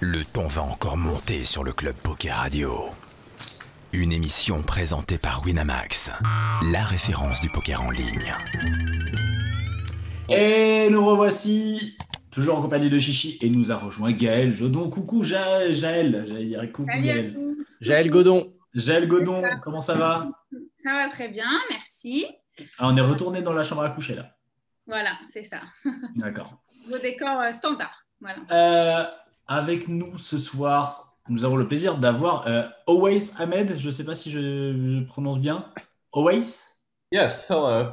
Le ton va encore monter sur le Club Poker Radio. Une émission présentée par Winamax, la référence du poker en ligne. Et nous revoici, toujours en compagnie de Chichi, et nous a rejoint Gaël Jodon. Coucou Gaël, j'allais dire coucou Gaël. Gaël Jodon. Gaël Jodon, comment ça va? Ça va très bien, merci. Ah, on est retourné dans la chambre à coucher là. Voilà, c'est ça. D'accord. Vos décors standards, voilà. Avec nous ce soir, nous avons le plaisir d'avoir Owais Ahmed. Je ne sais pas si je prononce bien. Owais? Yes, hello.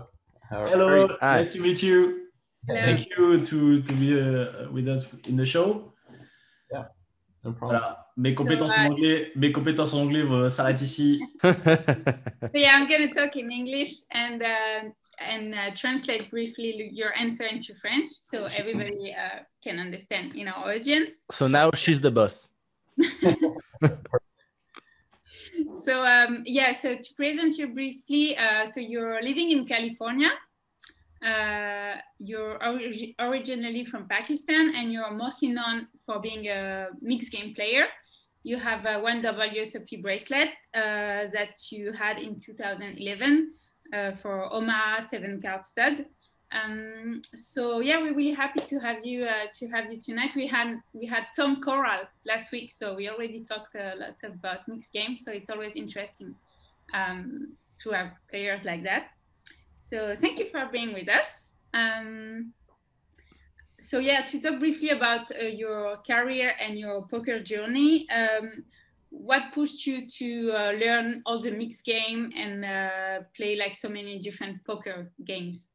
Hello, nice to meet you. Hello. Thank you to be with us in the show. Yeah, no problem. Voilà. Mes compétences en anglais s'arrêtent ici. So yeah, I'm going to talk in English and translate briefly your answer into French so everybody can understand in our audience. So now she's the boss. So yeah, so to present you briefly, so you're living in California, you're originally from Pakistan, and you're mostly known for being a mixed game player. You have a one WSOP bracelet that you had in 2011 for Omaha 7-card stud. So yeah, we're really happy to have you tonight. We had Tom Corral last week, so we already talked a lot about mixed games. So it's always interesting to have players like that. So thank you for being with us. So yeah, to talk briefly about your career and your poker journey. What pushed you to learn all the mixed game and play like so many different poker games?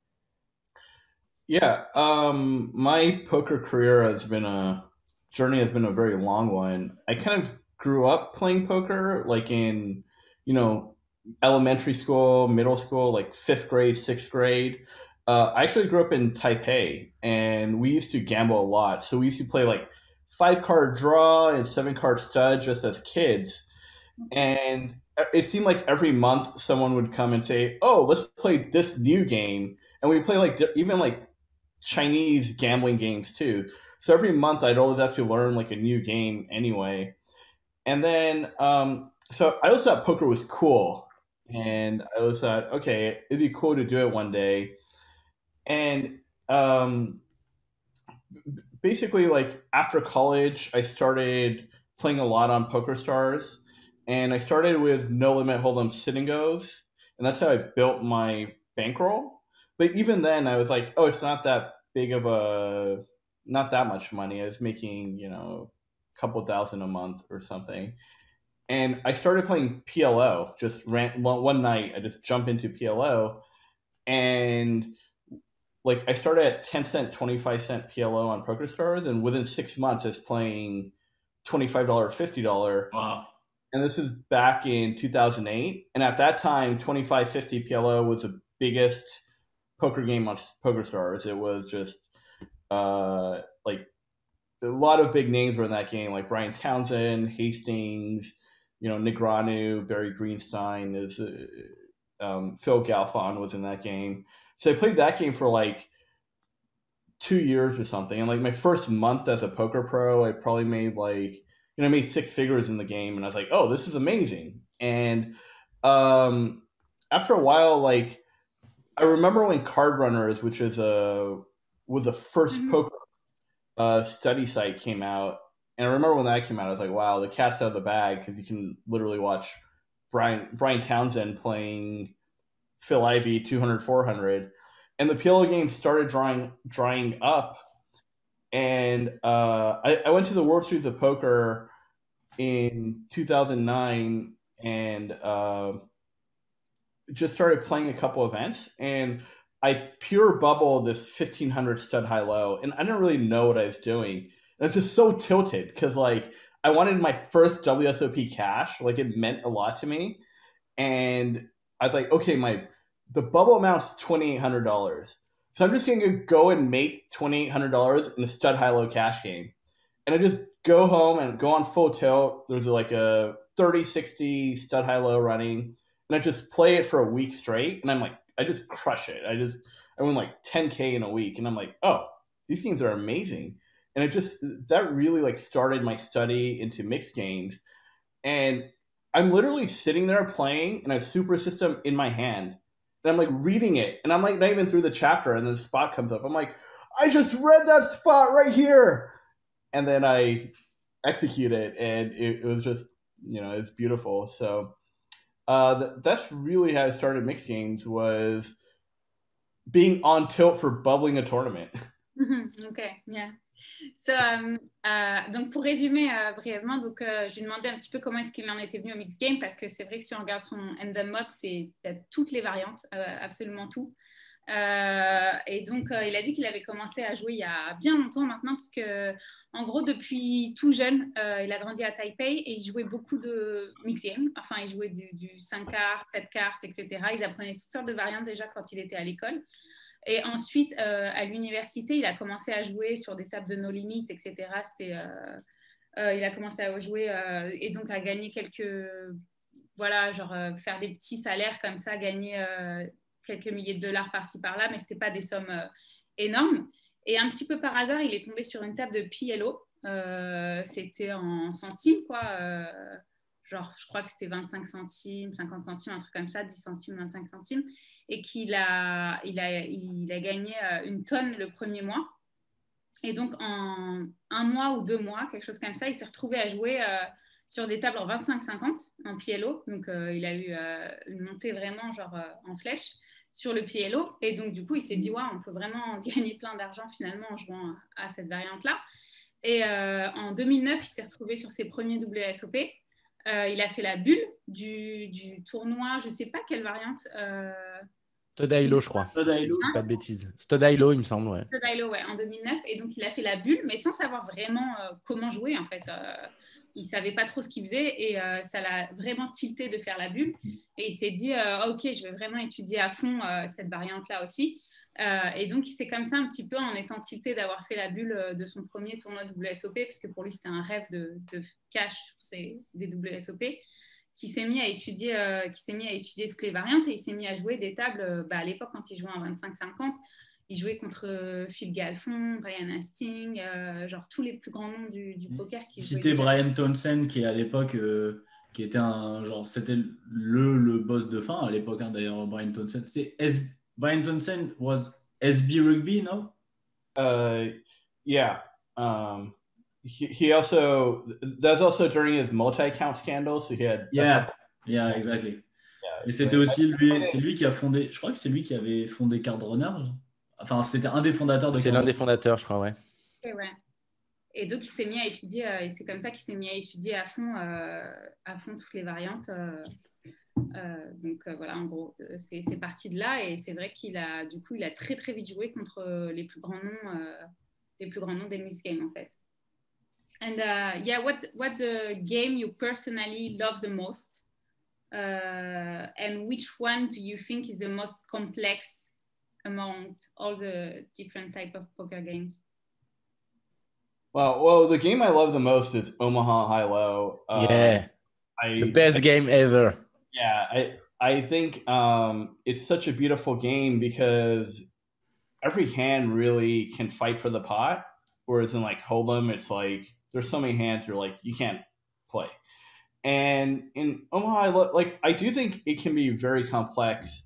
Yeah, my poker career has been a very long one. I kind of grew up playing poker, like in, you know, elementary school, middle school, like 5th grade, 6th grade. I actually grew up in Taipei, and we used to gamble a lot. So we used to play like 5-card draw and 7-card stud just as kids. And it seemed like every month someone would come and say, oh, let's play this new game. And we play like even like Chinese gambling games too. So every month I'd always have to learn like a new game anyway. And then, so I always thought poker was cool. And I always thought, okay, it'd be cool to do it one day. And basically, like after college, I started playing a lot on PokerStars. And I started with No Limit Hold'em sit and goes. And that's how I built my bankroll. But even then, I was like, oh, it's not that big of a, not that much money. I was making, you know, a couple thousand a month or something. And I started playing PLO, just ran one night. I just jumped into PLO. And like I started at 10 cent, 25 cent PLO on PokerStars. And within 6 months, I was playing $25, $50. Wow. And this is back in 2008. And at that time, 25, 50 PLO was the biggest poker game on PokerStars. It was just like a lot of big names were in that game, like Brian Townsend, Hastings, you know, Negreanu, Barry Greenstein, Phil Galfond was in that game. So I played that game for like 2 years or something. And like my first month as a poker pro, I probably made like, you know, I made 6 figures in the game, and I was like, oh, this is amazing. And after a while, like, I remember when Cardrunners, which is was the first poker study site, came out, and I remember when that came out, I was like, "Wow, the cat's out of the bag," because you can literally watch Brian Townsend playing Phil Ivey 200, 400, and the PLO game started drying up, and I went to the World Series of Poker in 2009, and just started playing a couple events, and I pure bubbled this 1500 stud high low, and I didn't really know what I was doing. And it's just so tilted because like I wanted my first WSOP cash, like it meant a lot to me, and I was like, okay, the bubble amount's $2,800, so I'm just gonna go and make $2,800 in a stud high low cash game, and I just go home and go on full tilt. There's like a 30-60 stud high low running. And I just play it for a week straight, and I'm like, I just crush it. I win like 10K in a week, and I'm like, oh, these games are amazing. And it just, that really like started my study into mixed games. And I'm literally sitting there playing and I have Super System in my hand. And I'm like reading it. And I'm like not even through the chapter. And then the spot comes up. I'm like, I just read that spot right here. And then I execute it. And it was just, you know, it's beautiful. So that's really how I started mixed games, was being on tilt for bubbling a tournament. Okay, yeah. So, donc pour résumer brièvement, donc je lui demandais un petit peu comment est-ce qu'il en était venu au mixed game, parce que c'est vrai que si on regarde son end and mop, c'est toutes les variantes, absolument tout. Et donc il a dit qu'il avait commencé à jouer il y a bien longtemps maintenant, parce que en gros depuis tout jeune, il a grandi à Taipei et il jouait beaucoup de mixed game. Enfin, il jouait du 5 cartes, 7 cartes, etc. Ils apprenaient toutes sortes de variantes déjà quand il était à l'école. Et ensuite, à l'université, il a commencé à jouer sur des tables de No Limit, etc. Il a commencé à jouer et donc à gagner quelques... Voilà, genre faire des petits salaires comme ça, gagner quelques milliers de dollars par-ci, par-là, mais ce n'était pas des sommes énormes. Et un petit peu par hasard, il est tombé sur une table de PLO. C'était en centimes, quoi. Genre, je crois que c'était 25 centimes, 50 centimes, un truc comme ça, 10 centimes, 25 centimes, et qu'il a, il a gagné une tonne le premier mois. Et donc, en un mois ou 2 mois, quelque chose comme ça, il s'est retrouvé à jouer sur des tables en 25-50, en PLO. Donc, il a eu une montée vraiment genre en flèche sur le PLO. Et donc, du coup, il s'est dit, ouais, on peut vraiment gagner plein d'argent finalement en jouant à cette variante-là. Et en 2009, il s'est retrouvé sur ses premiers WSOP. Il a fait la bulle du tournoi, je ne sais pas quelle variante. Stodailo, je crois. Stodailo, pas de bêtises. Stodailo, il me semble, ouais. Stodailo, ouais, en 2009. Et donc, il a fait la bulle, mais sans savoir vraiment comment jouer, en fait. Il ne savait pas trop ce qu'il faisait et ça l'a vraiment tilté de faire la bulle. Et il s'est dit, OK, je vais vraiment étudier à fond cette variante-là aussi. Et donc, c'est comme ça un petit peu en étant tilté d'avoir fait la bulle de son premier tournoi WSOP, parce que pour lui, c'était un rêve de cash sur des WSOP, qui s'est mis à étudier toutes les variantes et il s'est mis à jouer des tables. Bah, à l'époque, quand il jouait en 25-50, il jouait contre Phil Galfond, Brian Hastings, genre tous les plus grands noms du poker. Citer Brian Townsend, qui à l'époque... qui était c'était le boss de fin à l'époque, hein, d'ailleurs, Brian Townsend. Brian Townsend was SB Rugby, no? Yeah. He also, that's also during his multi-count scandal, so he had... Yeah, exactly. Yeah, et c'était aussi lui qui a fondé, je crois que c'est lui qui avait fondé Cardrunners. Enfin, c'était un des fondateurs de Cardrunners. C'est l'un des fondateurs, je crois, ouais. Et ouais. Et donc, il s'est mis à étudier, et c'est comme ça qu'il s'est mis à étudier à fond toutes les variantes. Voilà, en gros, c'est parti de là, et c'est vrai qu'il a très très vite joué contre les plus grands noms des mixed games, en fait. And yeah, what's the game you personally love the most, and which one do you think is the most complex among all the different type of poker games? Well, the game I love the most is Omaha High Low. The best game ever. Yeah, I think it's such a beautiful game because every hand really can fight for the pot, whereas in like Hold'em, it's like there's so many hands you're like you can't play. And in Omaha, like I do think it can be very complex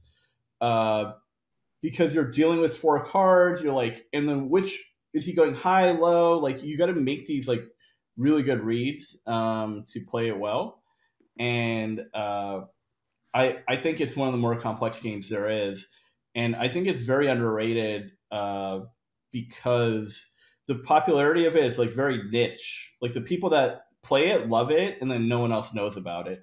because you're dealing with 4 cards. You're like, and then which is he going high, low? Like you got to make these like really good reads to play it well. And I think it's one of the more complex games there is. And I think it's very underrated because the popularity of it is like very niche. Like the people that play it love it, and then no one else knows about it.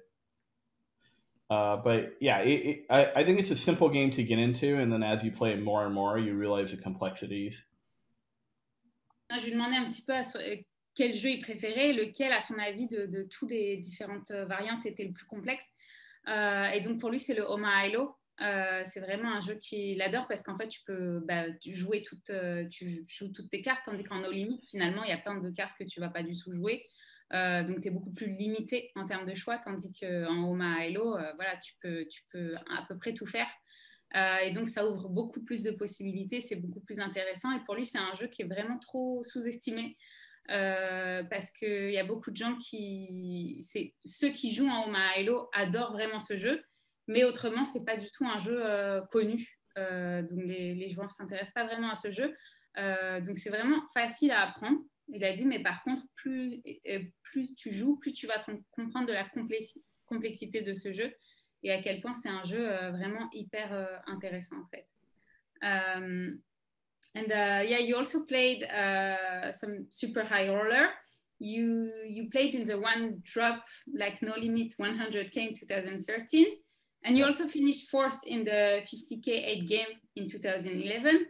But yeah, I think it's a simple game to get into. And then as you play it more and more, you realize the complexities. Je lui demandais un petit peu quel jeu il préférait, lequel, à son avis, de toutes les différentes variantes était le plus complexe. Et donc, pour lui, c'est le Omaha High Low. C'est vraiment un jeu qu'il adore parce qu'en fait, tu joues toutes tes cartes, tandis qu'en No Limit, finalement, il y a plein de cartes que tu ne vas pas du tout jouer. Donc, tu es beaucoup plus limité en termes de choix, tandis qu'en Omaha High Low, voilà, tu peux à peu près tout faire. Et donc, ça ouvre beaucoup plus de possibilités, c'est beaucoup plus intéressant. Et pour lui, c'est un jeu qui est vraiment trop sous-estimé. parce qu'il y a beaucoup de gens qui... Ceux qui jouent en Omaha Hello adorent vraiment ce jeu, mais autrement, ce n'est pas du tout un jeu connu. Donc, les joueurs ne s'intéressent pas vraiment à ce jeu. Donc, c'est vraiment facile à apprendre. Il a dit, mais par contre, plus tu joues, plus tu vas comprendre de la complexité de ce jeu et à quel point c'est un jeu vraiment hyper intéressant, en fait. And you also played some super high roller. You played in the One Drop, like No Limit 100K in 2013. And you also finished fourth in the 50K 8 game in 2011.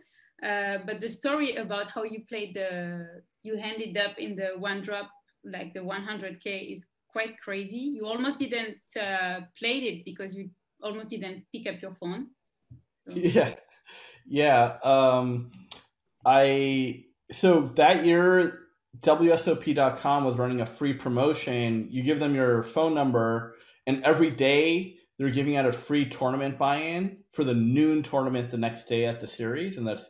But the story about how you played you ended up in the One Drop, like the 100K, is quite crazy. You almost didn't play it because you almost didn't pick up your phone. So. Yeah. So that year, WSOP.com was running a free promotion. You give them your phone number, and every day they're giving out a free tournament buy-in for the noon tournament the next day at the series, and that's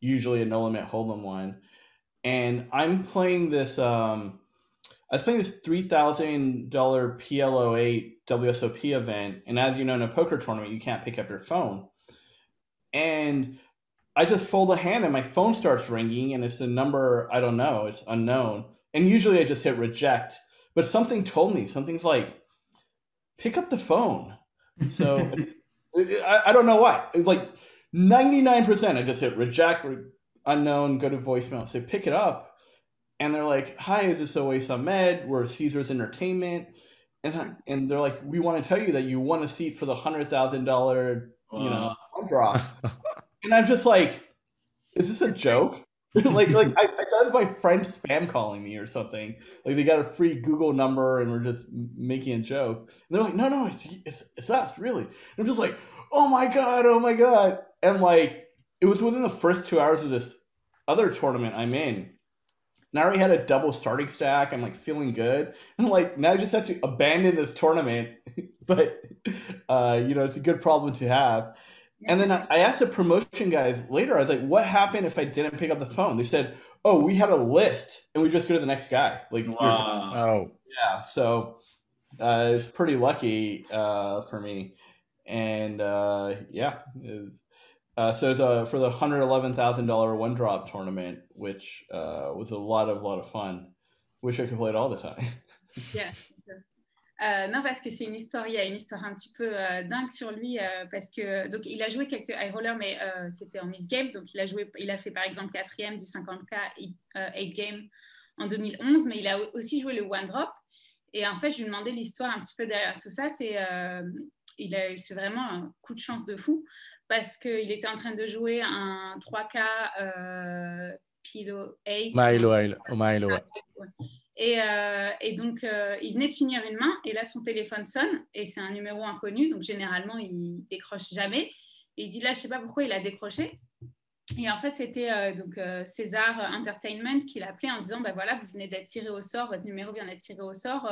usually a no limit hold'em one. And I'm playing this. I was playing this $3,000 PLO 8 WSOP event, and as you know, in a poker tournament, you can't pick up your phone. And I just fold a hand and my phone starts ringing and it's a number, I don't know, it's unknown. And usually I just hit reject, but something told me, something's like, pick up the phone. So I don't know why. It was like 99%, I just hit reject, unknown, go to voicemail, say pick it up. And they're like, hi, is this Owais Ahmed? We're Caesars Entertainment. And they're like, we want to tell you that you won a seat for the $100,000, you know, drop. And I'm just like, is this a joke? I thought it was my friend spam calling me or something. Like they got a free Google number and we're just making a joke. And they're like, no, it's us, really. And I'm just like, oh my god. And like it was within the first 2 hours of this other tournament I'm in. And I already had a double starting stack. I'm like feeling good. And I'm like, now I just have to abandon this tournament. But you know, it's a good problem to have. And then I asked the promotion guys later, I was like, what happened if I didn't pick up the phone? They said, oh, we had a list and we just go to the next guy. Like, wow. Oh. Yeah. So it was pretty lucky for me. And yeah. So for the $111,000 One Drop tournament, which was a lot of fun. Wish I could play it all the time. Yeah. Non, parce que c'est une histoire, il y a une histoire un petit peu dingue sur lui, parce que donc il a joué quelques high rollers, mais c'était en mid game, donc il a fait par exemple 4e du 50K 8 game en 2011, mais il a aussi joué le One Drop. Et en fait, je lui demandais l'histoire un petit peu derrière tout ça. C'est vraiment un coup de chance de fou parce qu'il était en train de jouer un 3K Pilo 8. Milo, ouais. Et donc, il venait de finir une main et là, son téléphone sonne et c'est un numéro inconnu. Donc, généralement, il décroche jamais. Et il dit là, je ne sais pas pourquoi il a décroché. Et en fait, c'était César Entertainment qui l'a appelé en disant, bah voilà, vous venez d'être tiré au sort, votre numéro vient d'être tiré au sort.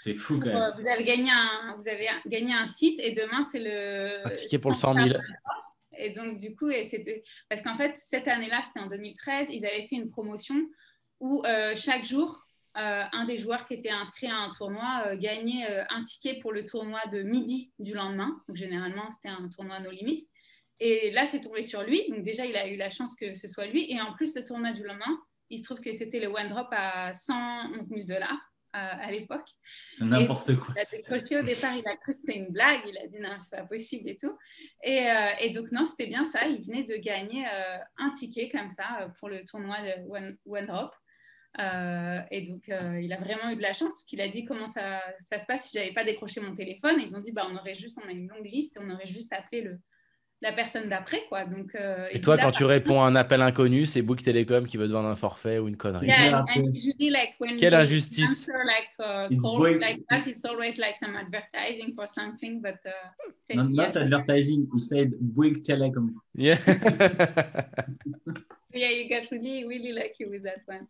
C'est fou quand même. Vous avez gagné un site et demain, c'est le… Un ticket pour le 100 000. Et donc, du coup, c'était… Parce qu'en fait, cette année-là, c'était en 2013, ils avaient fait une promotion où chaque jour… un des joueurs qui était inscrit à un tournoi gagnait un ticket pour le tournoi de midi du lendemain. Donc, généralement, c'était un tournoi no limit. Et là, c'est tombé sur lui. Donc, déjà, il a eu la chance que ce soit lui. Et en plus, le tournoi du lendemain, il se trouve que c'était le One Drop à $111,000 à l'époque. C'est n'importe quoi. Il a décroché au départ, il a cru que c'était une blague. Il a dit non, c'est pas possible et tout. Et donc, non, c'était bien ça. Il venait de gagner un ticket comme ça pour le tournoi de One Drop. Et donc il a vraiment eu de la chance parce qu'il a dit comment ça se passe si j'avais pas décroché mon téléphone, et ils ont dit bah on a une longue liste, on aurait juste appelé la personne d'après quoi. Donc et toi quand tu réponds à un appel inconnu, c'est Bouygues Telecom qui veut te vendre un forfait ou une connerie. Yeah, quelle injustice. It's always like some advertising for something, but not advertising, we said Bouygues Telecom. Yeah. Yeah, you got really lucky with that one.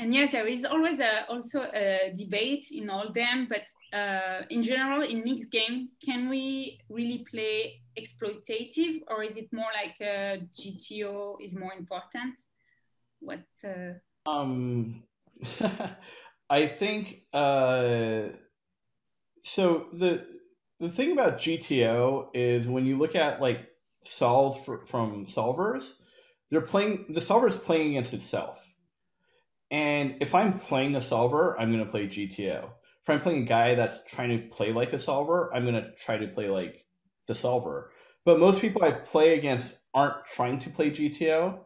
And yes, there is always also a debate in all them, but in general, in mixed game, can we really play exploitative, or is it more like GTO is more important? What I think so. The thing about GTO is when you look at like solves from solvers, the solver is playing against itself. And if I'm playing a solver, I'm going to play GTO. If I'm playing a guy that's trying to play like a solver, I'm going to try to play like the solver. But most people I play against aren't trying to play GTO.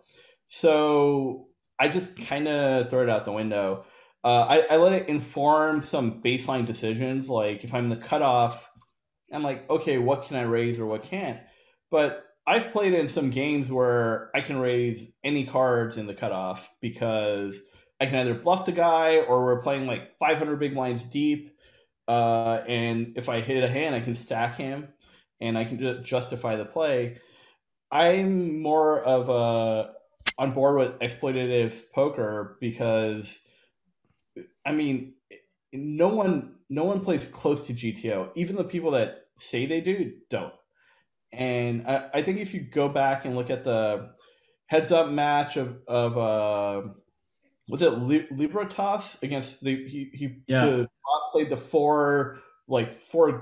So I just kind of throw it out the window. I let it inform some baseline decisions. Like if I'm the cutoff, I'm like, okay, what can I raise or what can't? But I've played in some games where I can raise any cards in the cutoff because I can either bluff the guy or we're playing like 500 big blinds deep. And if I hit a hand, I can stack him and I can justify the play. I'm more of on board with exploitative poker because, I mean, no one plays close to GTO. Even the people that say they do, don't. And I think if you go back and look at the heads-up match of was it Libertas against the bot played the four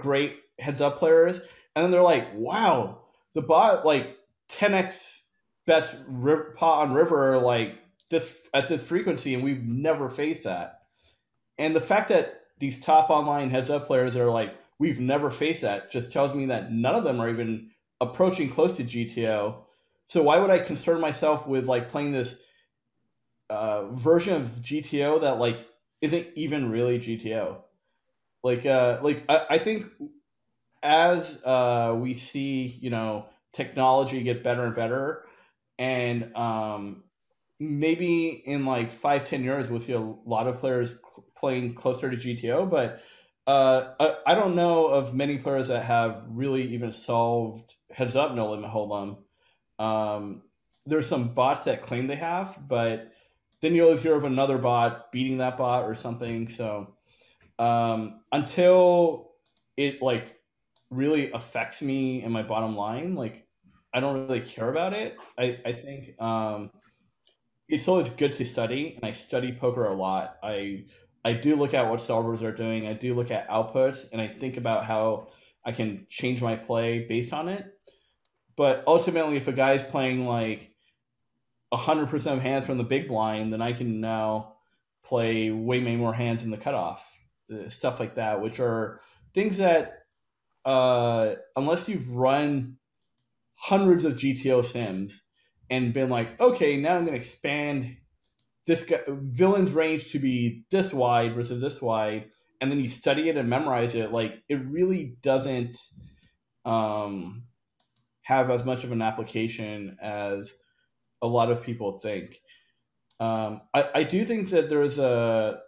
great heads-up players, and then they're like, wow, the bot like 10x best pot on river like this at this frequency, and we've never faced that. And the fact that these top online heads-up players are like, we've never faced that, just tells me that none of them are even approaching close to GTO. So why would I concern myself with like playing this version of GTO that like isn't even really GTO? I think as we see, you know, technology get better and better, and maybe in like 5-10 years we'll see a lot of players playing closer to GTO, but I don't know of many players that have really even solved heads up no limit hold'em. There's some bots that claim they have, but then you always hear of another bot beating that bot or something. So until it like really affects me and my bottom line, like I don't really care about it. I think it's always good to study, and I study poker a lot. I do look at what solvers are doing. I do look at outputs, and I think about how I can change my play based on it. But ultimately, if a guy's playing like 100% of hands from the big blind, then I can now play way many more hands in the cutoff, stuff like that, which are things that unless you've run hundreds of GTO sims and been like, okay, now I'm going to expand this guy, villain's range to be this wide versus this wide, and then you study it and memorize it, like it really doesn't have as much of an application as a lot of people think. I do think that there's a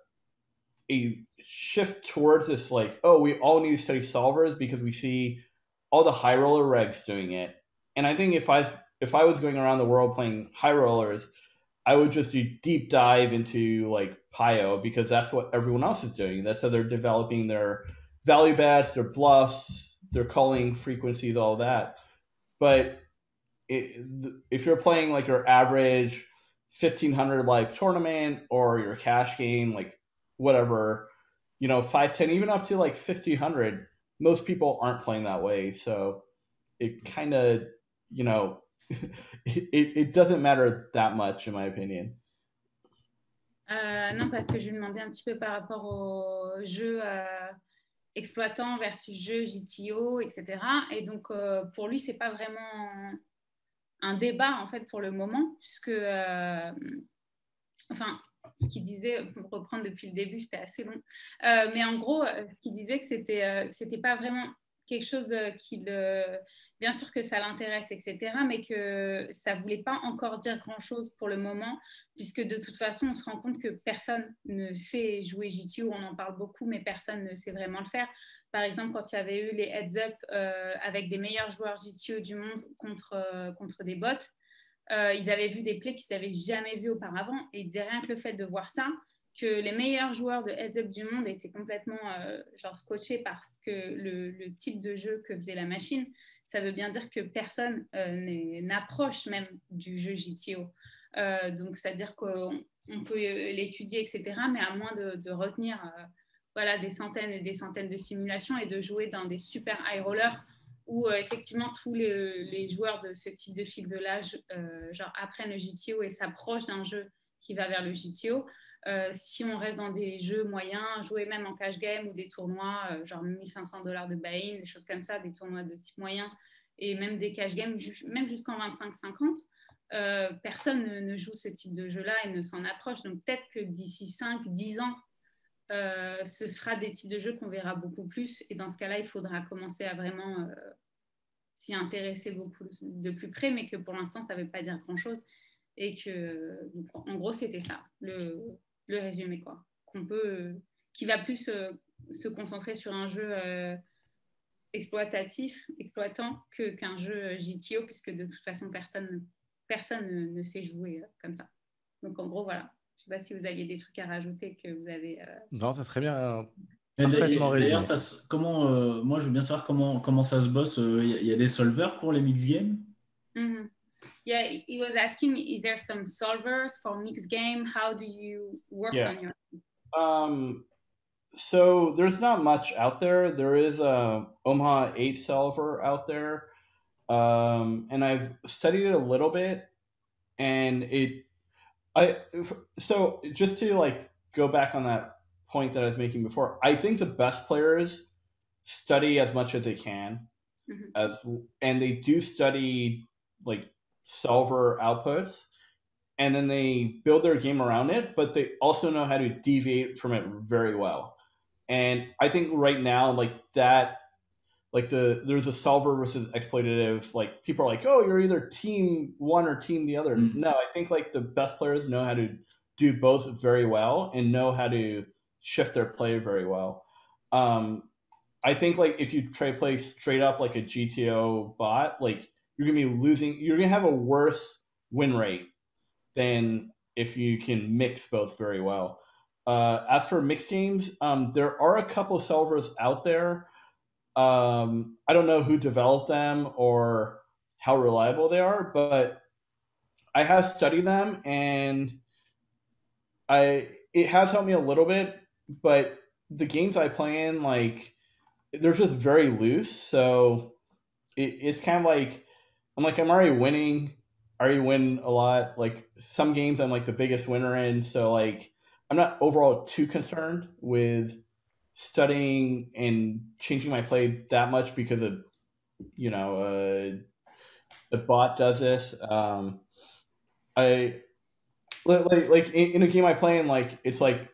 shift towards this, like, oh, we all need to study solvers because we see all the high roller regs doing it. And I think if I was going around the world playing high rollers, I would just do deep dive into like Pio because that's what everyone else is doing. That's how they're developing their value bets, their bluffs, their calling frequencies, all that. But if you're playing like your average 1500 live tournament or your cash game, like whatever, you know, 5, 10, even up to like 50, 100, most people aren't playing that way. So it kind of, you know, it doesn't matter that much in my opinion. Non, parce que je lui demandais un petit peu par rapport au jeu exploitant versus jeu GTO, etc. Et donc pour lui, c'est pas vraiment un débat en fait pour le moment, puisque enfin, ce qu'il disait, pour reprendre depuis le début, c'était assez long. Mais en gros, ce qu'il disait, que c'était pas vraiment quelque chose qui le... Bien sûr que ça l'intéresse, etc., mais que ça ne voulait pas encore dire grand-chose pour le moment, puisque de toute façon, on se rend compte que personne ne sait jouer GTO. On en parle beaucoup, mais personne ne sait vraiment le faire. Par exemple, quand il y avait eu les heads-up avec des meilleurs joueurs GTO du monde contre des bots, ils avaient vu des plays qu'ils n'avaient jamais vues auparavant. Et ils disaient rien que le fait de voir ça, que les meilleurs joueurs de heads-up du monde étaient complètement genre scotchés parce que le type de jeu que faisait la machine, ça veut bien dire que personne n'approche même du jeu GTO. Donc, c'est-à-dire qu'on on peut l'étudier, etc., mais à moins de retenir voilà, des centaines et des centaines de simulations et de jouer dans des super high rollers où effectivement tous les joueurs de ce type de field-là genre apprennent le GTO et s'approchent d'un jeu qui va vers le GTO. Si on reste dans des jeux moyens, jouer même en cash game ou des tournois genre $1,500 de buy-in, des choses comme ça, des tournois de type moyen et même des cash games, même jusqu'en 25-50, personne ne joue ce type de jeu-là et ne s'en approche. Donc peut-être que d'ici 5-10 ans, ce sera des types de jeux qu'on verra beaucoup plus. Et dans ce cas-là, il faudra commencer à vraiment s'y intéresser beaucoup de plus près, mais que pour l'instant, ça ne veut pas dire grand-chose. Et que, donc, en gros, c'était ça, le résumé, quoi. Qui va plus se concentrer sur un jeu exploitant, qu'un jeu GTO, puisque de toute façon, personne ne sait jouer comme ça. Donc, en gros, voilà. Je ne sais pas si vous aviez des trucs à rajouter que vous avez... Non, c'est très bien. D'ailleurs, moi, je veux bien savoir comment ça se bosse. Il y a des solvers pour les mix games? Mm-hmm. Yeah, he was asking, is there some solvers for mixed game? How do you work on your... So there's not much out there. There is a Omaha 8 solver out there. And I've studied it a little bit. And so just to like go back on that point that I was making before, I think the best players study as much as they can. Mm-hmm. And they do study like solver outputs, and then they build their game around it, but they also know how to deviate from it very well. And I think right now, like that, like there's a solver versus exploitative, like people are like, oh, you're either team one or team the other. Mm-hmm. No, I think like the best players know how to do both very well and know how to shift their play very well. I think like if you try to play straight up like a GTO bot, like you're going to be losing, you're going to have a worse win rate than if you can mix both very well. As for mixed games, there are a couple solvers out there. I don't know who developed them or how reliable they are, but I have studied them and it has helped me a little bit, but the games I play in, like, they're just very loose. So it's kind of like, I'm already winning. I already win a lot. Like some games I'm like the biggest winner in. So like I'm not overall too concerned with studying and changing my play that much because of, you know, the bot does this. I like in a game I play in, like it's like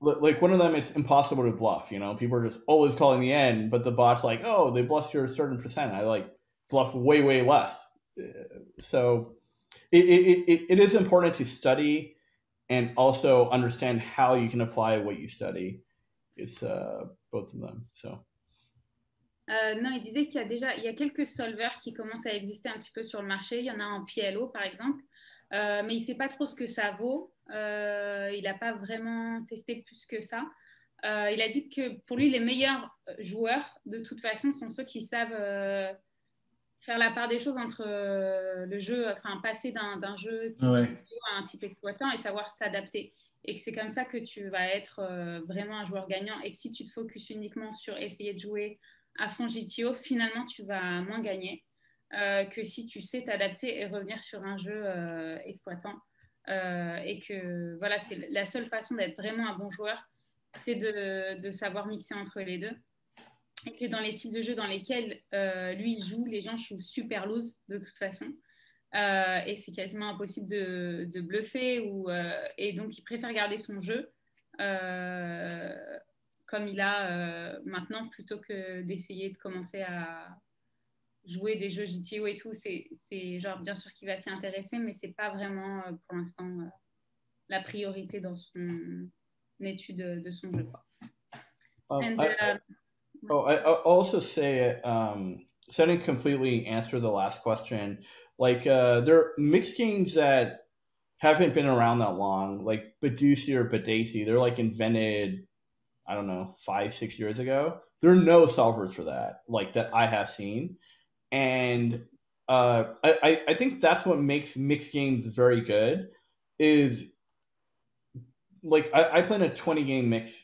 one of them, it's impossible to bluff. You know, people are just always calling the end, but the bot's like, oh, they bluffed your certain percent. I like bluff way less. So it is important to study and also understand how you can apply what you study. It's both of them. So. Non, il disait qu'il y a déjà quelques solvers qui commencent à exister un petit peu sur le marché. Il y en a en PLO par exemple, mais il ne sait pas trop ce que ça vaut. Il n'a pas vraiment testé plus que ça. Il a dit que pour lui les meilleurs joueurs de toute façon sont ceux qui savent faire la part des choses entre le jeu, enfin passer d'un jeu type à un type exploitant et savoir s'adapter. Et que c'est comme ça que tu vas être vraiment un joueur gagnant. Et que si tu te focuses uniquement sur essayer de jouer à fond GTO, finalement tu vas moins gagner que si tu sais t'adapter et revenir sur un jeu exploitant. Et que voilà, c'est la seule façon d'être vraiment un bon joueur, c'est de savoir mixer entre les deux. Et que dans les types de jeux dans lesquels lui il joue, les gens jouent super loose de toute façon et c'est quasiment impossible de bluffer et donc il préfère garder son jeu comme il a maintenant plutôt que d'essayer de commencer à jouer des jeux GTO et tout. C'est genre bien sûr qu'il va s'y intéresser mais c'est pas vraiment pour l'instant la priorité dans son étude de son jeu quoi. Oh, I'll also say, so I didn't completely answer the last question. Like, there are mixed games that haven't been around that long, like Badusi or Badesi. They're like invented, I don't know, 5-6 years ago. There are no solvers for that, like that I have seen. And I think that's what makes mixed games very good. is like I play in a 20-game mix.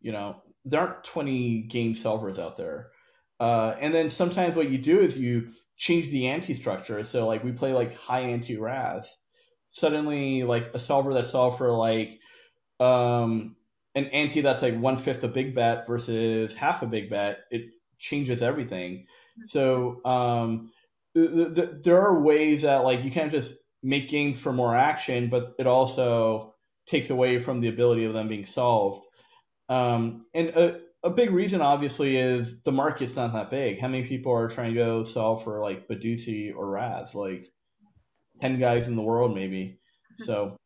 You know, there aren't 20-game solvers out there. And then sometimes what you do is you change the ante structure. So like we play like high ante Raz. Suddenly like a solver that solved for like an ante that's like 1/5 a big bet versus half a big bet, it changes everything. So there are ways that like you can't just make games for more action, but it also takes away from the ability of them being solved. And a big reason, obviously, is the market's not that big. How many people are trying to go solve for like Badoosi or Raz? Like 10 guys in the world, maybe. So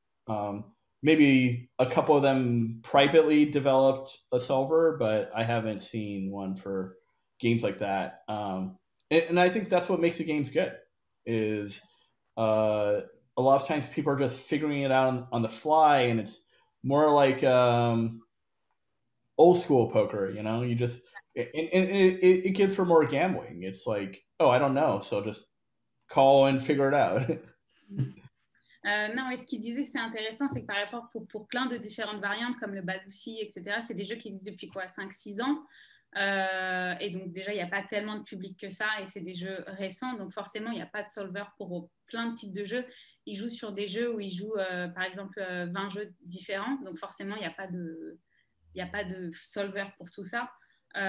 maybe a couple of them privately developed a solver, but I haven't seen one for games like that. And I think that's what makes the games good. Is a lot of times people are just figuring it out on the fly, and it's more like old school poker, you know, you just, it gives for more gambling. It's like, oh, I don't know. So just call and figure it out. Non, et ce qu'il disait, c'est intéressant, c'est que par rapport pour plein de différentes variantes comme le Badoussi, etc., c'est des jeux qui existent depuis quoi, 5-6 ans. Et donc déjà, il n'y a pas tellement de public que ça et c'est des jeux récents. Donc forcément, il n'y a pas de solver pour plein de types de jeux. Ils jouent sur des jeux où ils jouent, par exemple, 20 jeux différents. Donc forcément, il n'y a pas de... Il n'y a pas de solver pour tout ça. Que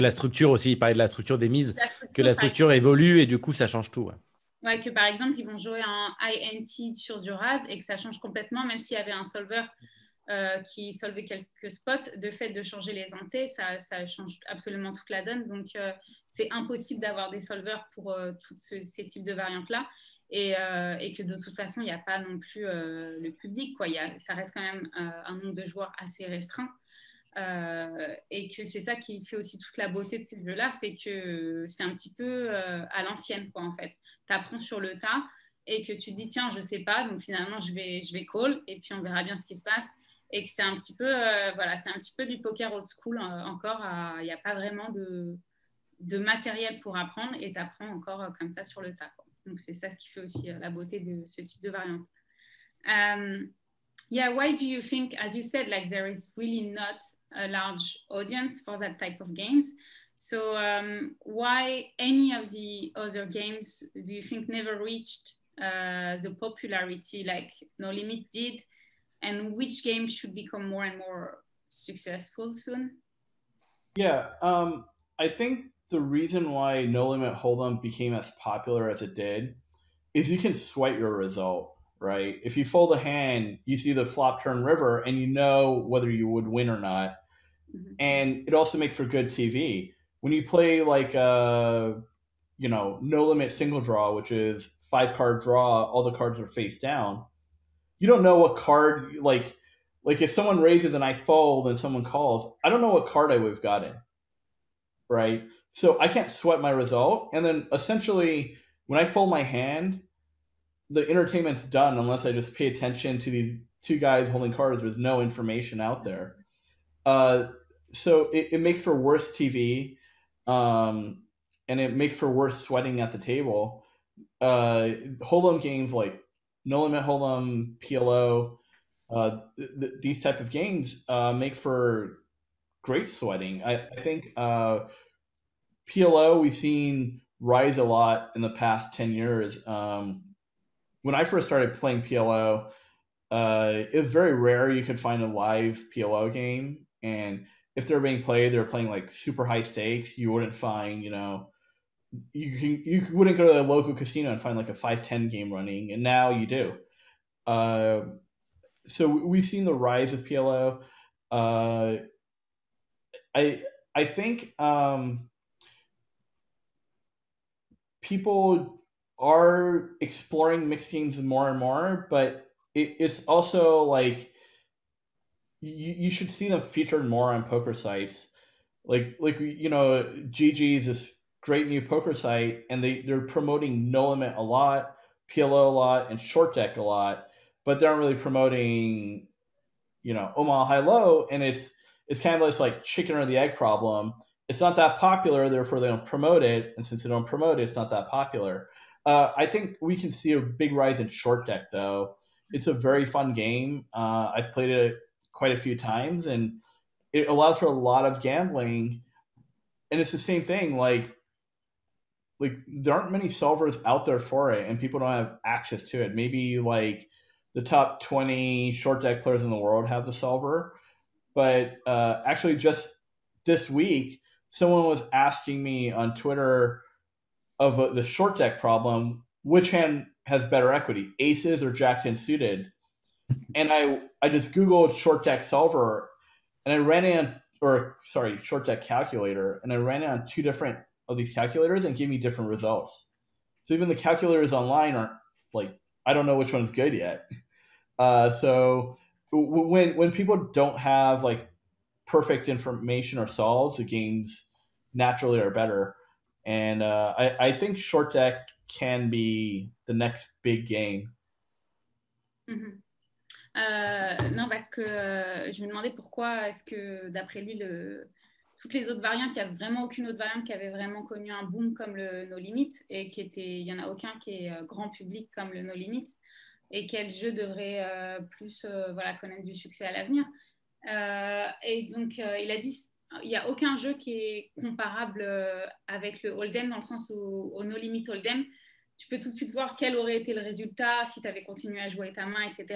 la structure aussi, il parlait de la structure des mises, que la structure évolue et du coup, ça change tout. Ouais. Ouais, que par exemple, ils vont jouer un high ante sur du Raz et que ça change complètement, même s'il y avait un solver qui solvait quelques spots, de fait de changer les antés, ça change absolument toute la donne. Donc, c'est impossible d'avoir des solvers pour tous ces types de variantes-là. Et que de toute façon, il n'y a pas non plus le public, quoi. Ça reste quand même un nombre de joueurs assez restreint. Et que c'est ça qui fait aussi toute la beauté de ces jeux-là, c'est que c'est un petit peu à l'ancienne, quoi, en fait. Tu apprends sur le tas et que tu te dis, tiens, je ne sais pas, donc finalement, je vais call et puis on verra bien ce qui se passe. Et que c'est un petit peu, voilà, c'est un petit peu du poker old school encore. Il n'y a pas vraiment de matériel pour apprendre et tu apprends encore comme ça sur le tas, quoi. Donc, c'est ça ce qui fait aussi la beauté de ce type de variante. Yeah, why do you think, as you said, like there is really not a large audience for that type of games? So why any of the other games do you think never reached the popularity like No Limit did? And which game should become more and more successful soon? Yeah, I think the reason why No Limit Hold'em became as popular as it did is you can swipe your result, right? If you fold a hand, you see the flop turn river and you know whether you would win or not. Mm-hmm. And it also makes for good TV. When you play like, you know, No Limit single draw, which is 5-card draw, all the cards are face down. You don't know what card, like if someone raises and I fold and someone calls, I don't know what card I would have gotten. Right. So I can't sweat my result. And then essentially when I fold my hand, the entertainment's done unless I just pay attention to these two guys holding cards. There's no information out there. So it makes for worse TV. And it makes for worse sweating at the table. Hold'em games like No Limit Hold'em, PLO, these type of games make for great sweating. I think PLO we've seen rise a lot in the past 10 years. When I first started playing PLO, it was very rare you could find a live PLO game. And if they're being played, they're playing like super high stakes. You wouldn't find, you know, you wouldn't go to a local casino and find like a 5-10 game running. And now you do. So we've seen the rise of PLO. I think people are exploring mixed games more and more, but it's also like you should see them featured more on poker sites. Like you know, GG is this great new poker site, and they're promoting No Limit a lot, PLO a lot, and Short Deck a lot, but they're not really promoting, you know, Omaha High Low, and it's kind of like chicken or the egg problem. It's not that popular, therefore they don't promote it. And since they don't promote it, it's not that popular. I think we can see a big rise in short deck, though. It's a very fun game. I've played it quite a few times, and it allows for a lot of gambling. And it's the same thing. Like there aren't many solvers out there for it, and people don't have access to it. Maybe like the top 20 short deck players in the world have the solver. But actually, just this week, someone was asking me on Twitter of the short deck problem, which hand has better equity, aces or jack-10 suited? And I just Googled short deck solver, and I ran in, or sorry, short deck calculator, and I ran in on two different of these calculators and gave me different results. So even the calculators online aren't like, I don't know which one's good yet. So when people don't have like perfect information or solves, the games naturally are better. And I think short deck can be the next big game. Mm-hmm. Non, parce que je me demandais pourquoi est-ce que, d'après lui, toutes les autres variantes, il n'y a vraiment aucune autre variante qui avait vraiment connu un boom comme le No Limit, et il n'y en a aucun qui est grand public comme le No Limit, et quel jeu devrait plus voilà, connaître du succès à l'avenir. Et donc, il a dit... Il n'y a aucun jeu qui est comparable avec le Hold'em, dans le sens où au No Limit Hold'em, tu peux tout de suite voir quel aurait été le résultat si tu avais continué à jouer ta main, etc.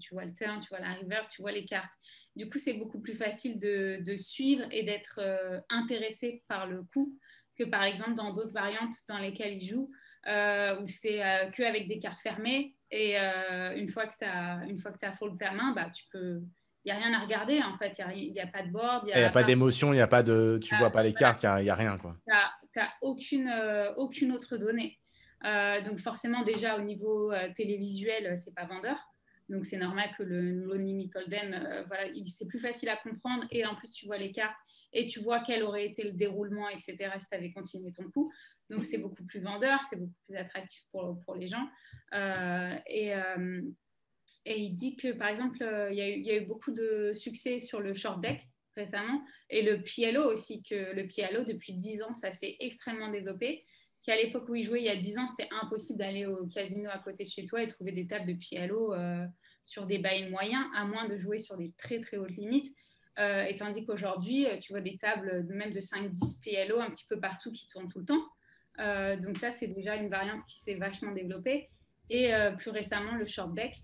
Tu vois le turn, tu vois la river, tu vois les cartes. Du coup, c'est beaucoup plus facile de suivre et d'être intéressé par le coup que par exemple dans d'autres variantes dans lesquelles ils jouent, où c'est qu'avec des cartes fermées, et une fois que tu as fold ta main, bah, tu peux... Il n'y a rien à regarder, en fait. Il n'y a pas de board. Il n'y a pas d'émotion, il n'y a pas de... Tu ne vois pas les cartes, il n'y a rien, quoi. Tu n'as aucune autre donnée. Donc, forcément, déjà, au niveau télévisuel, ce n'est pas vendeur. Donc, c'est normal que le No Limit Hold'em, voilà, c'est plus facile à comprendre. Et en plus, tu vois les cartes et tu vois quel aurait été le déroulement, etc., si tu avais continué ton coup. Donc, c'est beaucoup plus vendeur, c'est beaucoup plus attractif pour les gens. Et il dit que, par exemple, il y a eu beaucoup de succès sur le short deck récemment, et le PLO aussi, que le PLO, depuis 10 ans, ça s'est extrêmement développé, qu'à l'époque où il jouait, il y a 10 ans, c'était impossible d'aller au casino à côté de chez toi et trouver des tables de PLO sur des buy-in moyens, à moins de jouer sur des très, très hautes limites. Et tandis qu'aujourd'hui, tu vois des tables même de 5-10 PLO un petit peu partout qui tournent tout le temps. Donc ça, c'est déjà une variante qui s'est vachement développée. Et plus récemment, le short deck,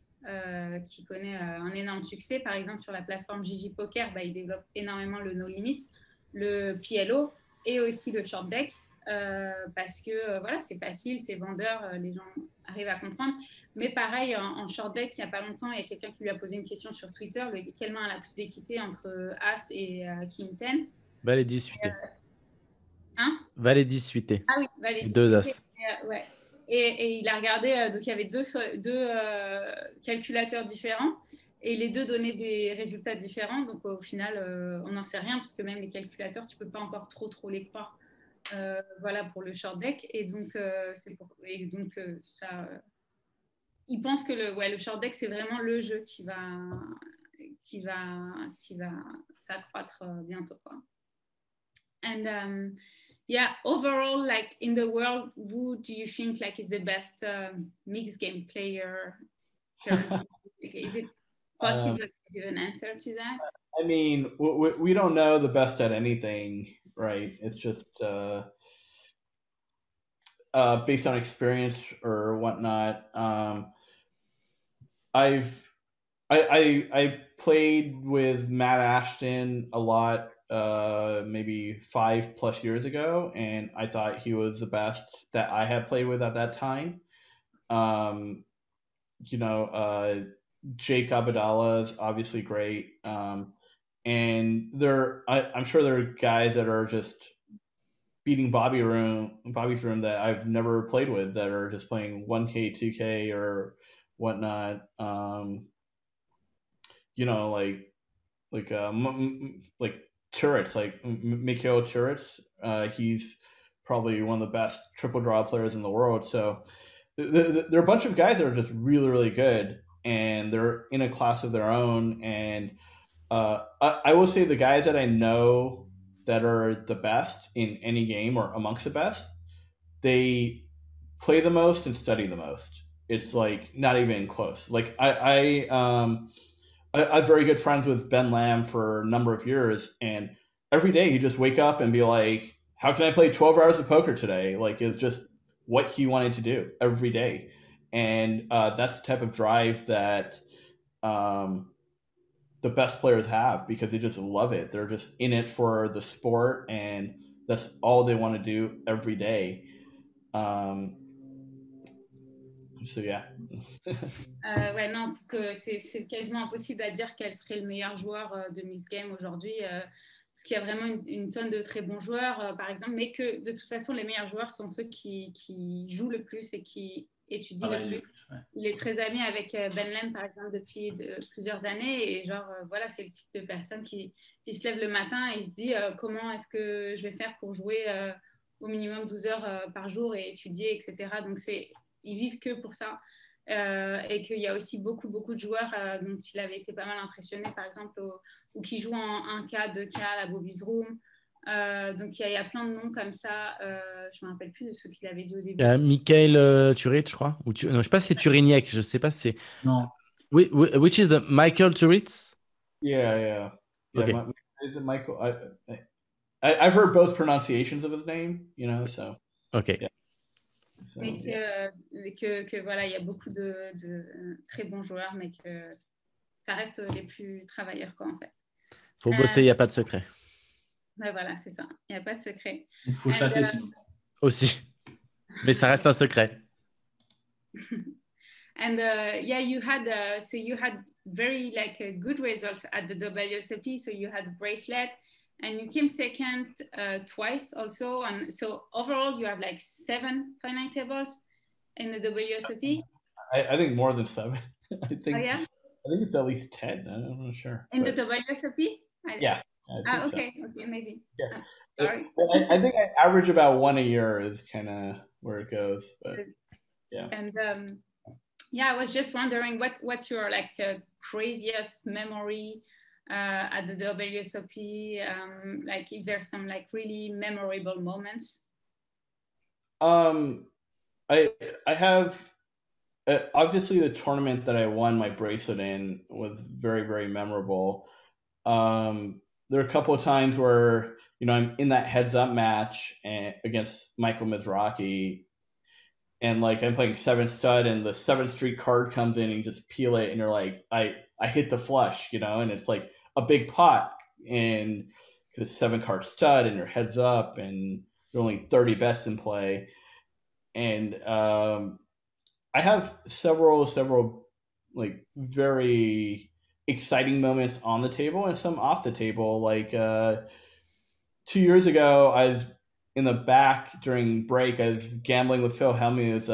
qui connaît un énorme succès. Par exemple, sur la plateforme Gigi Poker, bah, il développe énormément le No Limit, le PLO et aussi le short deck, parce que voilà, c'est facile, c'est vendeur, les gens arrivent à comprendre. Mais pareil, en short deck, il n'y a pas longtemps, il y a quelqu'un qui lui a posé une question sur Twitter, quelle main a la plus d'équité entre As et King Ten? Valet 10 suité. Hein? Valet 10 suité. Ah oui, Valet 10 2 As. Ouais. Et il a regardé, donc il y avait deux calculateurs différents, et les deux donnaient des résultats différents. Donc au final, on n'en sait rien, parce que même les calculateurs, tu ne peux pas encore trop les croire. Voilà, pour le short deck. Et donc, il pense que le short deck, c'est vraiment le jeu qui va s'accroître bientôt, quoi. And, yeah, overall, like in the world, who do you think like is the best mixed game player? Is it possible to give an answer to that? I mean, we don't know the best at anything, right? It's just based on experience or whatnot. I played with Matt Ashton a lot. Maybe 5+ years ago, and I thought he was the best that I had played with at that time. Jake Abadala is obviously great, and I'm sure there are guys that are just beating Bobby's Room that I've never played with, that are just playing 1K, 2K, or whatnot. Turitz, Mikhail Turitz, he's probably one of the best triple draw players in the world. So there are a bunch of guys that are just really, really good, and they're in a class of their own. And I will say the guys that I know that are the best in any game, or amongst the best, they play the most and study the most. It's like not even close. Like I have very good friends with Ben Lamb for a number of years, and every day you just wake up and be like, how can I play 12 hours of poker today? Like, it's just what he wanted to do every day. And that's the type of drive that the best players have, because they just love it. They're just in it for the sport, and that's all they want to do every day. So yeah. Ouais, non, que c'est quasiment impossible à dire quel serait le meilleur joueur de Miss Game aujourd'hui, parce qu'il y a vraiment une tonne de très bons joueurs, par exemple, mais que de toute façon, les meilleurs joueurs sont ceux qui jouent le plus et qui étudient le plus. Ouais. Il est très ami avec Ben Lamb, par exemple, depuis plusieurs années, et genre, voilà, c'est le type de personne qui se lève le matin et se dit comment est-ce que je vais faire pour jouer au minimum 12 heures par jour et étudier, etc. Donc, ils vivent que pour ça. Et qu'il y a aussi beaucoup de joueurs dont il avait été pas mal impressionné, par exemple, ou qui jouent en 1K, 2K, à la Bobby's Room. Donc, il y a plein de noms comme ça. Je me rappelle plus de ceux qu'il avait dit au début. Mikhail Turitz, je crois. Non, je ne sais pas si c'est Turiniak. Je ne sais pas si c'est… Non. Which is the Michael Turitz? Yeah. Okay. Is it Michael? I've heard both pronunciations of his name, you know, so… Okay. Yeah. So, mais que voilà, il y a beaucoup de très bons joueurs, mais que ça reste les plus travailleurs, quoi, en fait. Faut bosser, il n'y a pas de secret. Ben voilà, c'est ça, il n'y a pas de secret. Il faut chatter sinon. Aussi, mais ça reste un secret. And yeah, you had very good results at the WSOP. So you had bracelet. And you came second twice also. And so overall, you have 7 finite tables in the WSOP. I think more than 7. I think it's at least 10. I'm not sure. The WSOP? Yeah. Okay. So. Okay, maybe. Yeah. Sorry. I think I average about 1 a year is kind of where it goes. But yeah. And yeah, I was just wondering what's your craziest memory at the WSOP, if there's some really memorable moments. I have obviously the tournament that I won my bracelet in was very, very memorable. There are a couple of times where, you know, I'm in that heads up match against Michael Mizrachi, and I'm playing 7-stud, and the 7th street card comes in and you just peel it, and you're like, I hit the flush, you know, and it's a big pot, and the 7-card stud, and your heads up, and there are only 30 bets in play. And I have several very exciting moments on the table and some off the table. 2 years ago, I was in the back during break. I was gambling with Phil Hellmuth,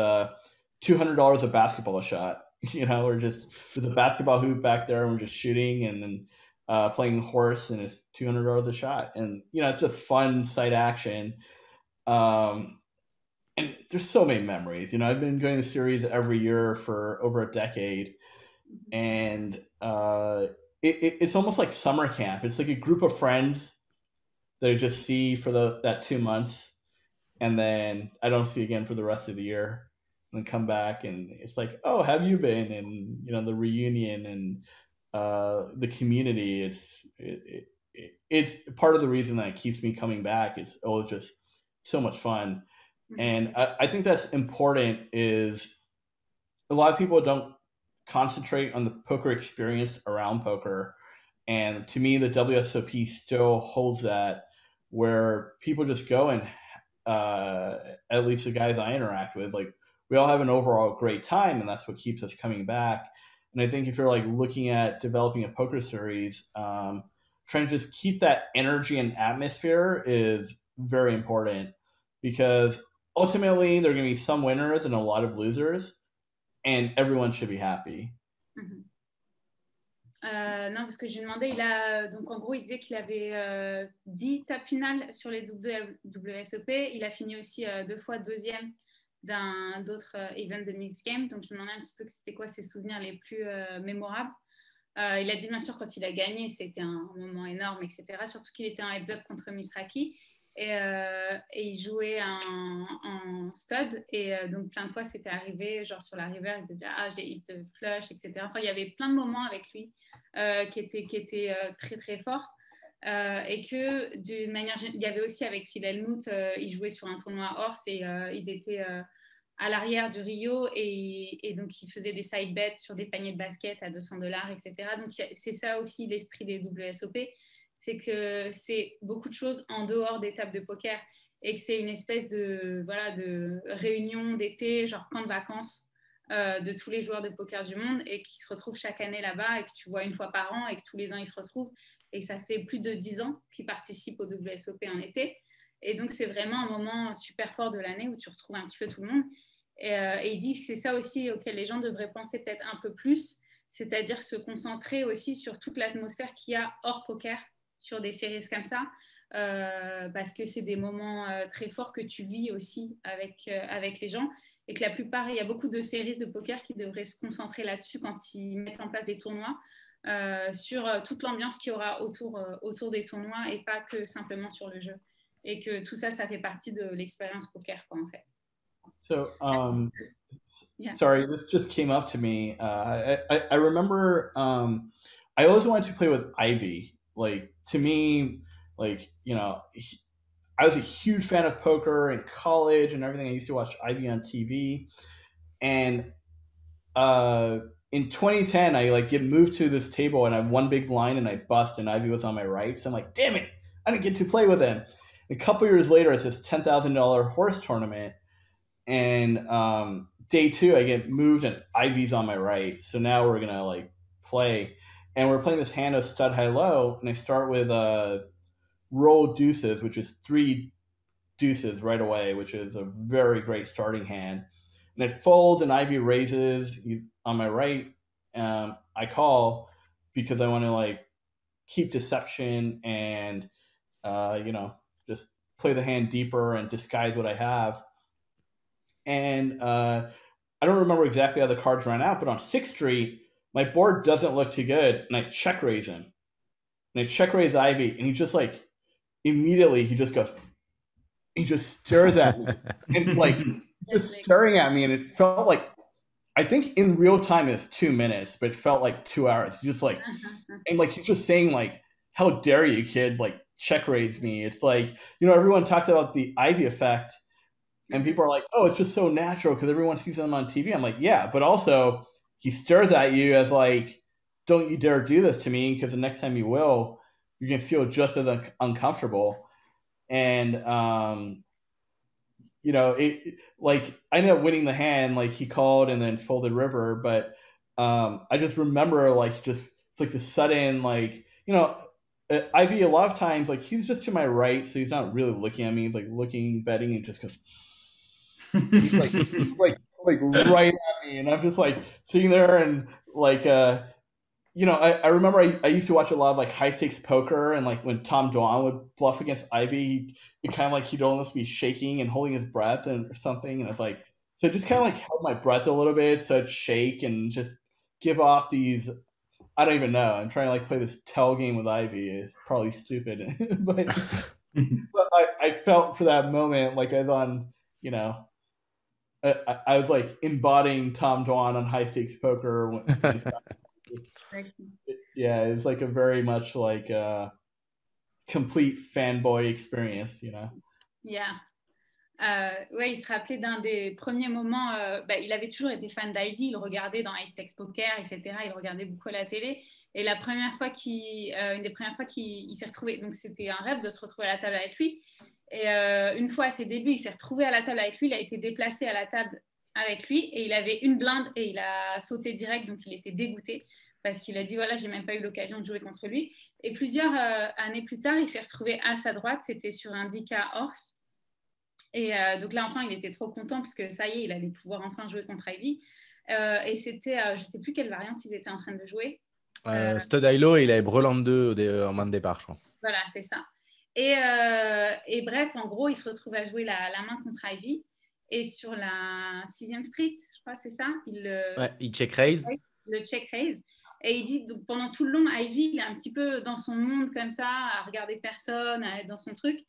$200 a basketball shot. You know, we're just, there's a basketball hoop back there, and we're just shooting, and then playing horse, and it's $200 a shot, and you know, it's just fun side action. And there's so many memories. You know, I've been going to series every year for over a decade, and it's almost like summer camp. It's a group of friends that I just see for that 2 months, and then I don't see again for the rest of the year, and then come back, and it's oh, have you been? And you know, the reunion and the community, it's part of the reason that it keeps me coming back. It's always just so much fun. Mm-hmm. And I think that's important. Is a lot of people don't concentrate on the poker experience around poker, and to me the WSOP still holds that, where people just go and at least the guys I interact with, we all have an overall great time, and that's what keeps us coming back. And I think if you're looking at developing a poker series, trying to just keep that energy and atmosphere is very important, because ultimately there are going to be some winners and a lot of losers, and everyone should be happy. Mm-hmm. Non, parce que j'ai demandé, donc en gros, il disait qu'il avait 10 tapes finales sur les WSOP. Il a fini aussi 2 fois 2e d'un d'autres event de Mixed Game. Donc, je me demandais un petit peu c'était quoi ses souvenirs les plus mémorables. Il a dit, bien sûr, quand il a gagné, c'était un moment énorme, etc. Surtout qu'il était en heads-up contre Mizrachi. et il jouait en stud, et donc plein de fois c'était arrivé, genre sur la river, il disait ah j'ai hit flush, etc. Enfin il y avait plein de moments avec lui qui étaient très très forts, et que d'une manière, il y avait aussi avec Phil Hellmuth, il jouait sur un tournoi horse, et ils étaient à l'arrière du Rio, et donc il faisait des side bets sur des paniers de basket à $200, etc. Donc c'est ça aussi l'esprit des WSOP, c'est que c'est beaucoup de choses en dehors des tables de poker, et que c'est une espèce de réunion d'été, genre camp de vacances de tous les joueurs de poker du monde, et qui se retrouvent chaque année là-bas, et que tu vois une fois par an, et que tous les ans ils se retrouvent, et que ça fait plus de 10 ans qu'ils participent au WSOP en été. Et donc, c'est vraiment un moment super fort de l'année où tu retrouves un petit peu tout le monde. Et il dit que c'est ça aussi auquel les gens devraient penser peut-être un peu plus, c'est-à-dire se concentrer aussi sur toute l'atmosphère qu'il y a hors poker, sur des séries comme ça, parce que c'est des moments très forts que tu vis aussi avec les gens, et que la plupart, il y a beaucoup de séries de poker qui devraient se concentrer là-dessus quand ils mettent en place des tournois, sur toute l'ambiance qu'il y aura autour des tournois, et pas que simplement sur le jeu. Et que tout ça, ça fait partie de l'expérience poker, quoi, en fait. So, yeah. Sorry, this just came up to me. I remember I always wanted to play with Ivy. Like, to me, like, you know, I was a huge fan of poker in college and everything. I used to watch Ivy on TV. And in 2010, I, like, get moved to this table, and I have one big blind, and I bust, and Ivy was on my right. So I'm like, damn it, I didn't get to play with him. A couple years later, it's this $10,000 horse tournament, and day two, I get moved, and Ivy's on my right. So now we're gonna like play, and we're playing this hand of stud high low, and I start with roll deuces, which is 3 deuces right away, which is a very great starting hand. And it folds, and Ivy raises. He's on my right. I call because I want to like keep deception and you know, just play the hand deeper and disguise what I have. And I don't remember exactly how the cards ran out, but on 6th Street, my board doesn't look too good. And I check raise him. And I check raise Ivy. And he just like, immediately he just goes, he just stares at me. And like, just staring at me. And it felt like, I think in real time it's 2 minutes, but it felt like 2 hours. Just like, and like, he's just saying like, how dare you, kid? Like, check raise me. It's like, you know, everyone talks about the Ivy effect, and people are like, oh, it's just so natural because everyone sees them on TV. I'm like, yeah, but also he stares at you as like, don't you dare do this to me, because the next time you will, you're gonna feel just as uncomfortable. And you know, it like I ended up winning the hand. Like he called and then folded river, but I just remember like just it's like the sudden like, you know, Ivy, a lot of times, like, he's just to my right, so he's not really looking at me. He's, like, looking, betting, and just goes, he's, like, like right at me. And I'm just, like, sitting there and, like, you know, I remember I used to watch a lot of, like, High Stakes Poker, and, like, when Tom Dwan would bluff against Ivy, it kind of, like, he'd almost be shaking and holding his breath and or something. And it's, like, so I just kind of, like, held my breath a little bit, so I'd shake and just give off these – I don't even know. I'm trying to like play this tell game with Ivy. It's probably stupid, but I felt for that moment like I was on, you know, I was like embodying Tom Dwan on High Stakes Poker. Yeah, it's like a very much like complete fanboy experience, you know. Yeah. Ouais, il se rappelait d'un des premiers moments, il avait toujours été fan d'Ivy, il regardait dans High Stakes Poker, etc. Il regardait beaucoup à la télé, et la première fois une des premières fois qu'il s'est retrouvé, donc c'était un rêve de se retrouver à la table avec lui, et une fois à ses débuts, il s'est retrouvé à la table avec lui, il a été déplacé à la table avec lui, et il avait une blinde, et il a sauté direct, donc il était dégoûté, parce qu'il a dit voilà, j'ai même pas eu l'occasion de jouer contre lui. Et plusieurs années plus tard, il s'est retrouvé à sa droite, c'était sur un 10K horse. Et donc là, enfin, il était trop content parce que ça y est, il allait pouvoir enfin jouer contre Ivy. Et c'était, je ne sais plus quelle variante ils étaient en train de jouer. Stud High Low, il avait Breland 2 en main de départ, je crois. Voilà, c'est ça. Et bref, en gros, il se retrouve à jouer la main contre Ivy. Et sur la 6e street, je crois, c'est ça. Il check raise. Le check raise. Et il dit, donc, pendant tout le long, Ivy, il est un petit peu dans son monde comme ça, à regarder personne, à être dans son truc.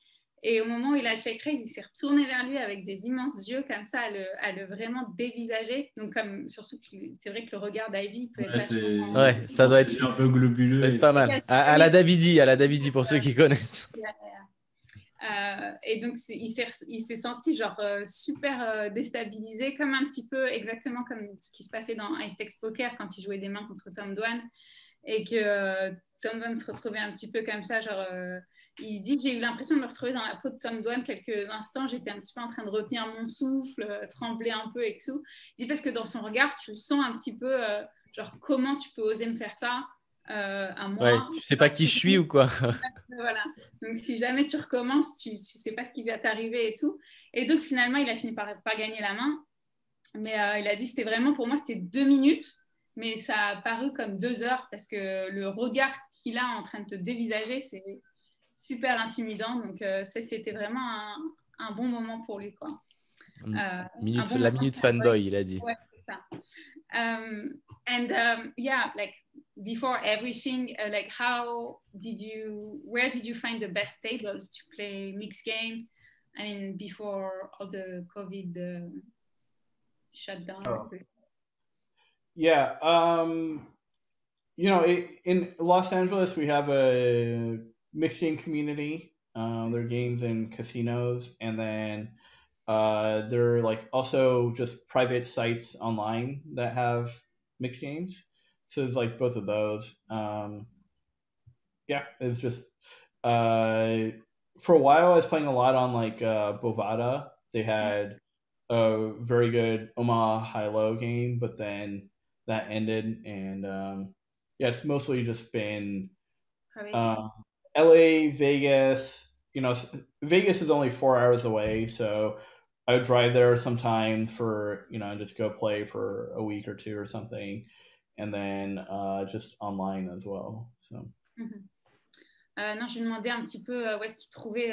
Et au moment où il a check raise, il s'est retourné vers lui avec des immenses yeux comme ça, à le vraiment dévisager. Donc, comme, surtout, c'est vrai que le regard d'Ivy peut être vachement... Ouais, ça doit être un peu globuleux. Ça doit être pas mal. À la Davidi, pour ceux qui connaissent. Et donc, il s'est senti genre super déstabilisé, comme un petit peu, exactement comme ce qui se passait dans High Stakes Poker quand il jouait des mains contre Tom Dwan. Et que Tom Dwan se retrouvait un petit peu comme ça, genre... il dit « J'ai eu l'impression de me retrouver dans la peau de Tom Dwan quelques instants. J'étais un petit peu en train de retenir mon souffle, trembler un peu et tout. » Il dit « Parce que dans son regard, tu sens un petit peu, genre, comment tu peux oser me faire ça à moi. » Ouais, tu sais pas qui je suis ou quoi. Voilà. Donc, si jamais tu recommences, tu sais pas ce qui va t'arriver et tout. Et donc, finalement, il a fini par gagner la main. Mais il a dit « C'était vraiment, pour moi, c'était 2 minutes. » Mais ça a paru comme 2 heures parce que le regard qu'il a en train de te dévisager, c'est... super intimidant, donc c'était vraiment un bon moment pour lui, quoi. La minute fanboy, il a dit. Ouais, c'est ça. Yeah, like before everything, like where did you find the best tables to play mixed games? I mean, before all the COVID shutdown. Oh. Yeah, you know, in Los Angeles, we have a mixed game community. There are games in casinos, and then there are like also just private sites online that have mixed games. So there's like both of those. Yeah, it's just for a while I was playing a lot on like Bovada. They had a very good Omaha high-low game, but then that ended, and yeah, it's mostly just been. LA, Vegas, you know, Vegas is only 4 hours away, so I would drive there sometime for, you know, and just go play for a week or two or something, and then just online as well. So. Non, je lui demandais un petit peu où est-ce qu'il trouvait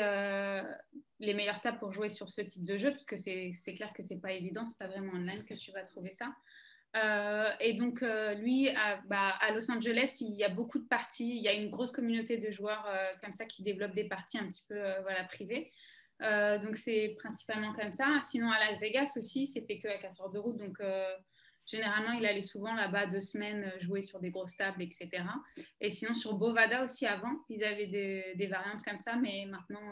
les meilleures tables pour jouer sur ce type de jeu, parce que c'est clair que c'est pas évident, c'est pas vraiment online que tu vas trouver ça. Et donc lui à Los Angeles, il y a beaucoup de parties, il y a une grosse communauté de joueurs comme ça qui développent des parties un petit peu voilà, privées, donc c'est principalement comme ça. Sinon à Las Vegas aussi, c'était qu'à 4 heures de route, donc généralement il allait souvent là-bas 2 semaines jouer sur des grosses tables, etc. Et sinon sur Bovada aussi, avant ils avaient des variantes comme ça, mais maintenant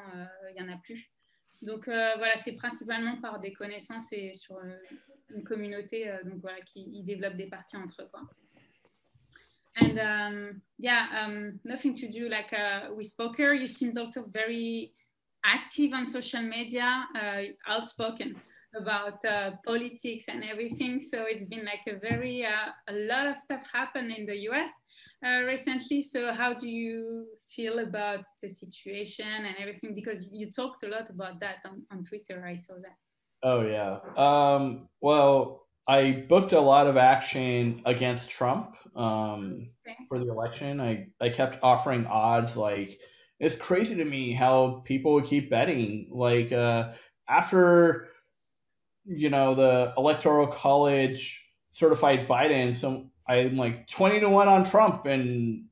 il n'y en a plus. Donc voilà, c'est principalement par des connaissances et sur une communauté, donc voilà, qui développe des parties entre eux, quoi. And yeah, nothing to do like with poker. You seem also very active on social media, outspoken about politics and everything. So it's been like a lot of stuff happened in the US recently. So how do you feel about the situation and everything? Because you talked a lot about that on Twitter, I saw that. Oh, yeah. Well, I booked a lot of action against Trump for the election. I kept offering odds. Like, it's crazy to me how people would keep betting. Like, after, you know, the Electoral College certified Biden, so I'm like 20-1 on Trump and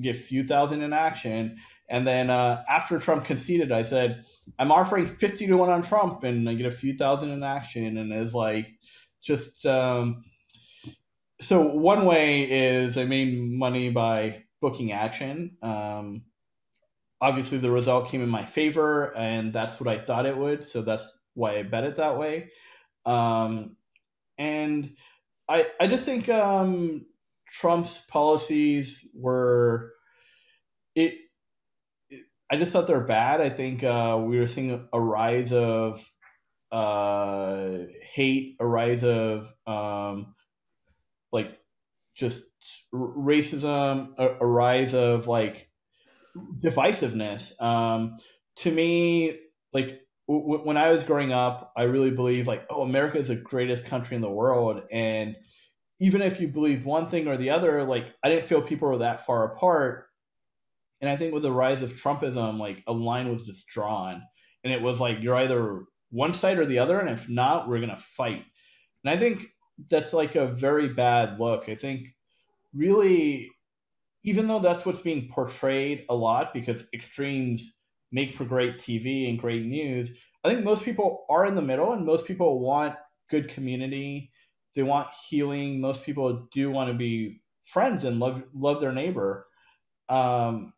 get a few thousand in action. And then after Trump conceded, I said, I'm offering 50-1 on Trump, and I get a few thousand in action. And it's like, just, so one way is I made money by booking action. Obviously the result came in my favor, and that's what I thought it would. So that's why I bet it that way. And I just think Trump's policies were, I just thought they're bad. I think we were seeing a rise of hate, a rise of like just racism, a rise of like divisiveness. To me, like when I was growing up, I really believed like, oh, America is the greatest country in the world. And even if you believe one thing or the other, like I didn't feel people were that far apart. And I think with the rise of Trumpism, like a line was just drawn, and it was like, you're either one side or the other. And if not, we're going to fight. And I think that's like a very bad look. I think really, even though that's what's being portrayed a lot, because extremes make for great TV and great news. I think most people are in the middle, and most people want good community. They want healing. Most people do want to be friends and love their neighbor. And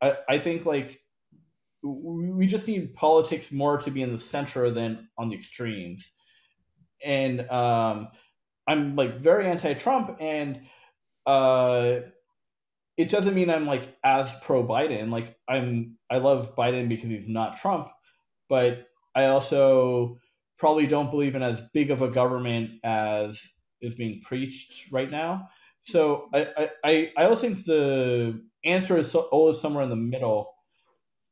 I think like we just need politics more to be in the center than on the extremes. And I'm like very anti-Trump, and it doesn't mean I'm like as pro Biden. Like I love Biden because he's not Trump, but I also probably don't believe in as big of a government as is being preached right now. So I also think the answer is always somewhere in the middle,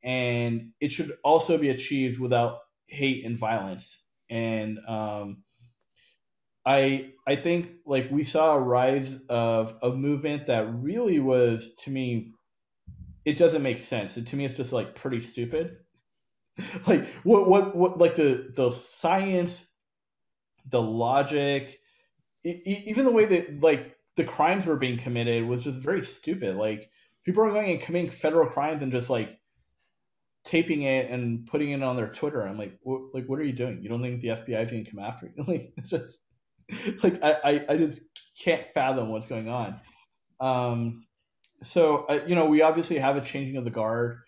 and it should also be achieved without hate and violence. And I think like we saw a rise of a movement that really was, to me, it doesn't make sense. And to me, it's just like pretty stupid. Like what like the science, the logic, even the way that like the crimes were being committed was just very stupid. Like people are going and committing federal crimes and just like taping it and putting it on their Twitter. I'm like, what are you doing? You don't think the FBI is going to come after you? Like it's just like I just can't fathom what's going on. So you know, we obviously have a changing of the guard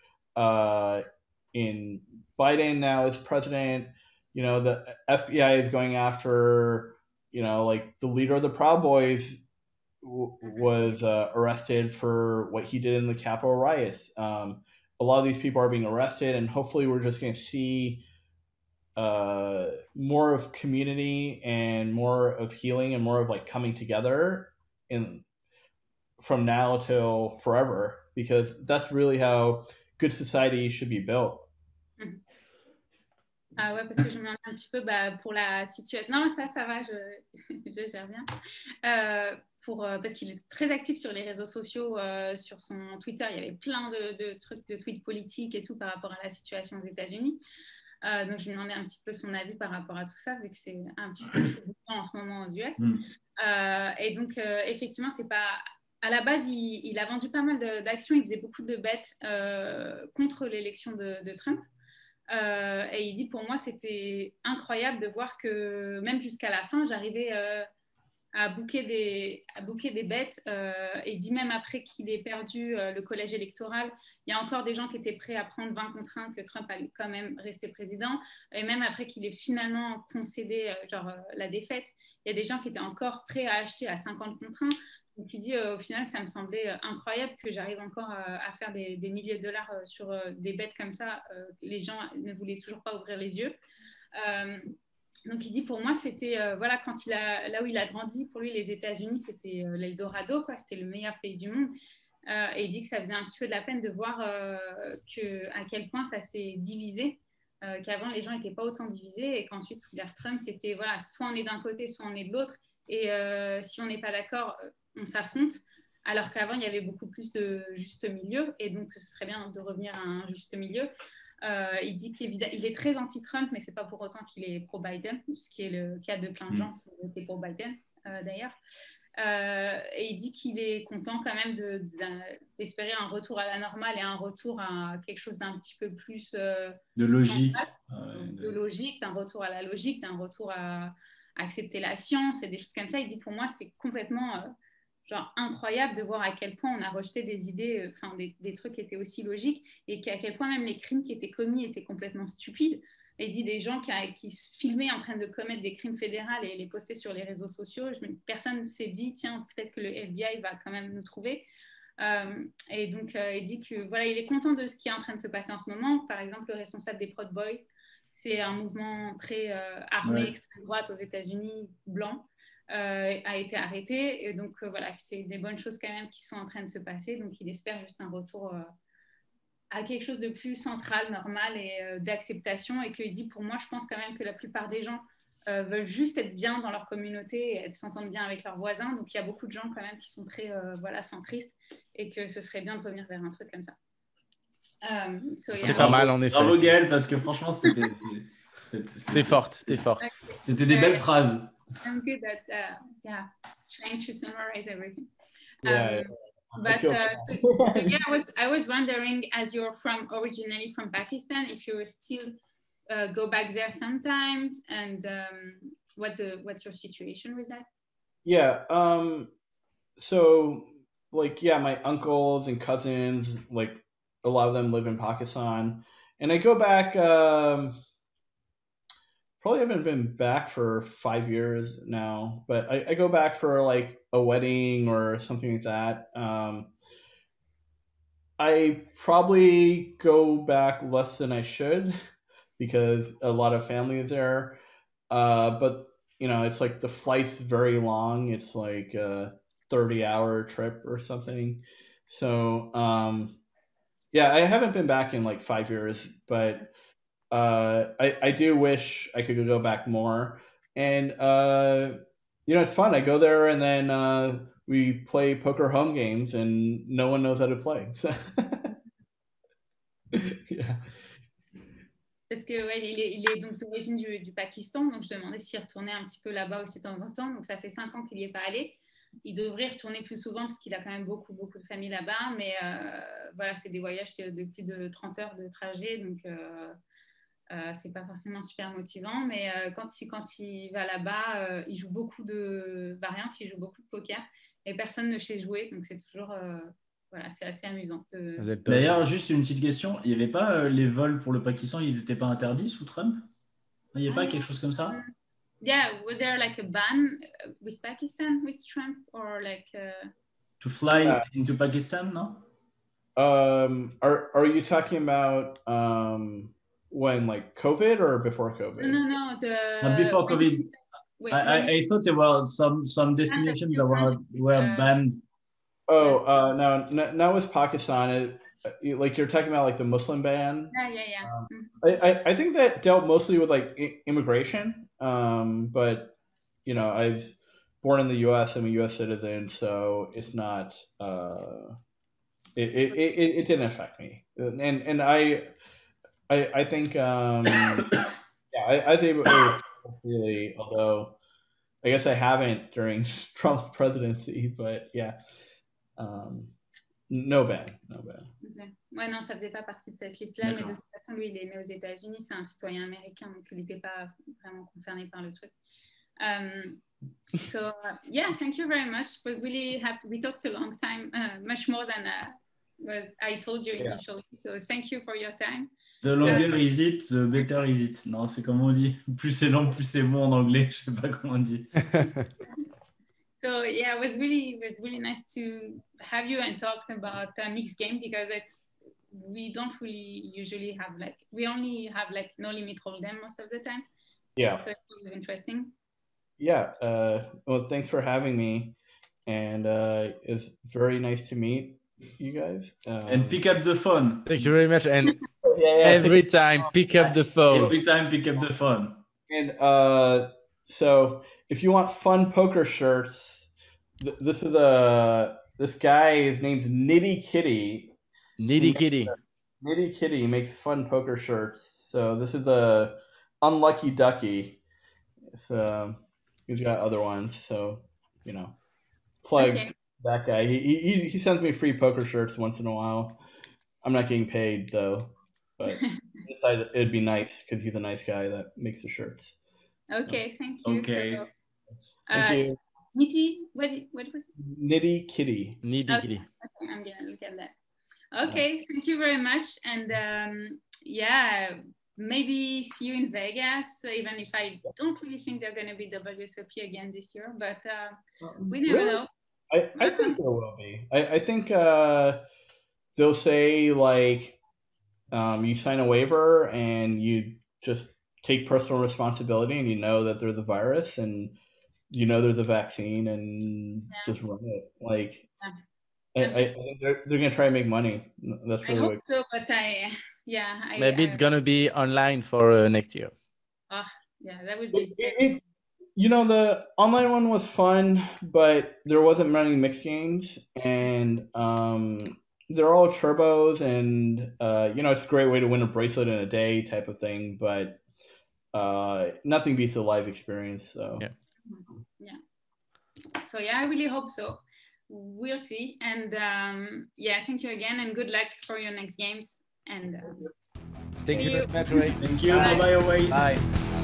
in Biden now as president. You know, the FBI is going after, you know, like the leader of the Proud Boys was arrested for what he did in the Capitol riots. A lot of these people are being arrested, and hopefully we're just going to see more of community and more of healing and more of like coming together in from now till forever, because that's really how good society should be built. Ah ouais, parce que je me demande un petit peu pour la situation. Non, ça va, je gère bien. Parce qu'il est très actif sur les réseaux sociaux, sur son Twitter, il y avait plein de trucs, de tweets politiques et tout par rapport à la situation aux États-Unis. Donc, je me demandais un petit peu son avis par rapport à tout ça, vu que c'est un petit peu en ce moment aux US. Et donc, effectivement, c'est pas... À la base, il a vendu pas mal d'actions, il faisait beaucoup de bets contre l'élection de Trump. Et il dit, pour moi, c'était incroyable de voir que même jusqu'à la fin, j'arrivais... à booker des bêtes, et 10 même après qu'il ait perdu le collège électoral, il y a encore des gens qui étaient prêts à prendre 20-1 que Trump allait quand même rester président, et même après qu'il ait finalement concédé la défaite, il y a des gens qui étaient encore prêts à acheter à 50-1, donc il dit au final ça me semblait incroyable que j'arrive encore à faire des milliers de dollars sur des bêtes comme ça, les gens ne voulaient toujours pas ouvrir les yeux. Donc, il dit, pour moi, c'était, voilà, quand là où il a grandi, pour lui, les États-Unis, c'était l'Eldorado, quoi, c'était le meilleur pays du monde. Et il dit que ça faisait un petit peu de la peine de voir à quel point ça s'est divisé, qu'avant, les gens n'étaient pas autant divisés, et qu'ensuite, sous l'ère Trump, c'était, voilà, soit on est d'un côté, soit on est de l'autre, et si on n'est pas d'accord, on s'affronte, alors qu'avant, il y avait beaucoup plus de juste milieu, et donc, ce serait bien de revenir à un juste milieu. Il dit qu'il est très anti-Trump, mais ce n'est pas pour autant qu'il est pro-Biden, ce qui est le cas de plein de gens qui ont voté pour Biden, d'ailleurs. Et il dit qu'il est content quand même d'espérer un retour à la normale et un retour à quelque chose d'un petit peu plus... de logique. De logique, d'un retour à la logique, d'un retour à accepter la science et des choses comme ça. Il dit, pour moi, c'est complètement... incroyable de voir à quel point on a rejeté des idées, enfin des trucs qui étaient aussi logiques, et qu'à quel point même les crimes qui étaient commis étaient complètement stupides. Et dit des gens qui se filmaient en train de commettre des crimes fédéraux et les postaient sur les réseaux sociaux. Je me dis, personne ne s'est dit, tiens, peut-être que le FBI va quand même nous trouver. Et donc, il dit que voilà, il est content de ce qui est en train de se passer en ce moment. Par exemple, le responsable des Proud Boys, c'est un mouvement très armé, extrême droite aux États-Unis, blanc. A été arrêté, et donc voilà, c'est des bonnes choses quand même qui sont en train de se passer, donc il espère juste un retour à quelque chose de plus central, normal et d'acceptation, et qu'il dit, pour moi, je pense quand même que la plupart des gens veulent juste être bien dans leur communauté et s'entendre bien avec leurs voisins, donc il y a beaucoup de gens quand même qui sont très centristes, et que ce serait bien de revenir vers un truc comme ça. C'est pas mal en effet. Bravo Gaël, parce que franchement c'était t'es forte, t'es forte. C'était des belles phrases. I'm good at yeah, trying to summarize everything. But so yeah, I was wondering, as you're originally from Pakistan, if you still go back there sometimes, and what's your situation with that? Yeah, so like, yeah, my uncles and cousins, like a lot of them live in Pakistan, and I go back. Probably haven't been back for 5 years now, but I go back for like a wedding or something like that. I probably go back less than I should because a lot of family is there. But you know, it's like the flight's very long. It's like a 30-hour trip or something. So yeah, I haven't been back in like 5 years, but I do wish I could go back more. And, you know, it's fun. I go there and then we play poker home games and no one knows how to play. So yeah. Parce que ouais, il est donc d'origine du Pakistan. Donc, je demandais s'il retournait un petit peu là-bas aussi de temps en temps. Donc, ça fait 5 ans qu'il n'y est pas allé. Il devrait retourner plus souvent parce qu'il a quand même beaucoup, beaucoup de famille là-bas. Mais voilà, c'est des voyages de plus de 30 heures de trajet. Donc, c'est pas forcément super motivant, mais quand il va là-bas, il joue beaucoup de variantes, il joue beaucoup de poker et personne ne sait jouer, donc c'est toujours voilà, c'est assez amusant. D'ailleurs, juste une petite question, il n'y avait pas les vols pour le Pakistan, ils n'étaient pas interdits sous Trump? Il n'y avait pas quelque chose comme ça? Yeah, was there like a ban with Pakistan with Trump or like to fly into Pakistan? No. Are you talking about when, like, COVID or before COVID? No. Before COVID, I thought there were some destinations that were banned. Oh, now with Pakistan, like you're talking about like the Muslim ban. Yeah. I think that dealt mostly with like immigration. But you know, I was born in the U.S. I'm a U.S. citizen, so it's not. It didn't affect me, and I think, yeah, I was able to really, although I guess I haven't during Trump's presidency, but yeah, no ban. Okay. Ouais, non, ça faisait pas partie de cette liste-là, mais de toute façon, lui, il est né aux États-Unis, c'est un citoyen américain, donc il n'était pas vraiment concerné par le truc. So, yeah, thank you very much. It was really happy. We talked a long time, much more than what I told you initially. Yeah. So, thank you for your time. The longer is it, the better is it. Non, c'est comme on dit. Plus c'est long, plus c'est bon en anglais. Je sais pas comment on dit. So yeah, it was really nice to have you and talked about mixed game because we don't really usually have like, we only have like no limit hold'em most of the time. Yeah. So it was interesting. Yeah. Well, thanks for having me, and it's very nice to meet you guys. And pick up the phone. Thank you very much. And every time pick up the phone. Every time pick up the phone. And so if you want fun poker shirts, this is this guy, his name's Nitty Kitty. Nitty Kitty makes fun poker shirts. So this is the Unlucky Ducky. So he's got other ones. So, you know, plug that guy. He sends me free poker shirts once in a while. I'm not getting paid though. But I decided it'd be nice because he's a nice guy that makes the shirts. Okay, thank you. Okay. So, thank you. Nitty, what was it? Nitty Kitty. Nitty Kitty. Okay, I'm gonna look at that. Okay, thank you very much. And yeah, maybe see you in Vegas. Even if I don't really think they're gonna be WSOP again this year, but we never know. I think there will be. I think they'll say like. You sign a waiver and you just take personal responsibility and you know that there's a virus and you know there's a vaccine and just run it. Like, I think they're going to try and make money. That's really what I hope so, but maybe it's going to be online for next year. Yeah, that would be... you know, the online one was fun, but there wasn't many mixed games and... they're all turbos and, you know, it's a great way to win a bracelet in a day type of thing, but nothing beats a live experience. So, yeah. So, yeah, I really hope so. we'll see. And yeah, thank you again and good luck for your next games. And thank you very much. Thank you. Bye bye. Bye.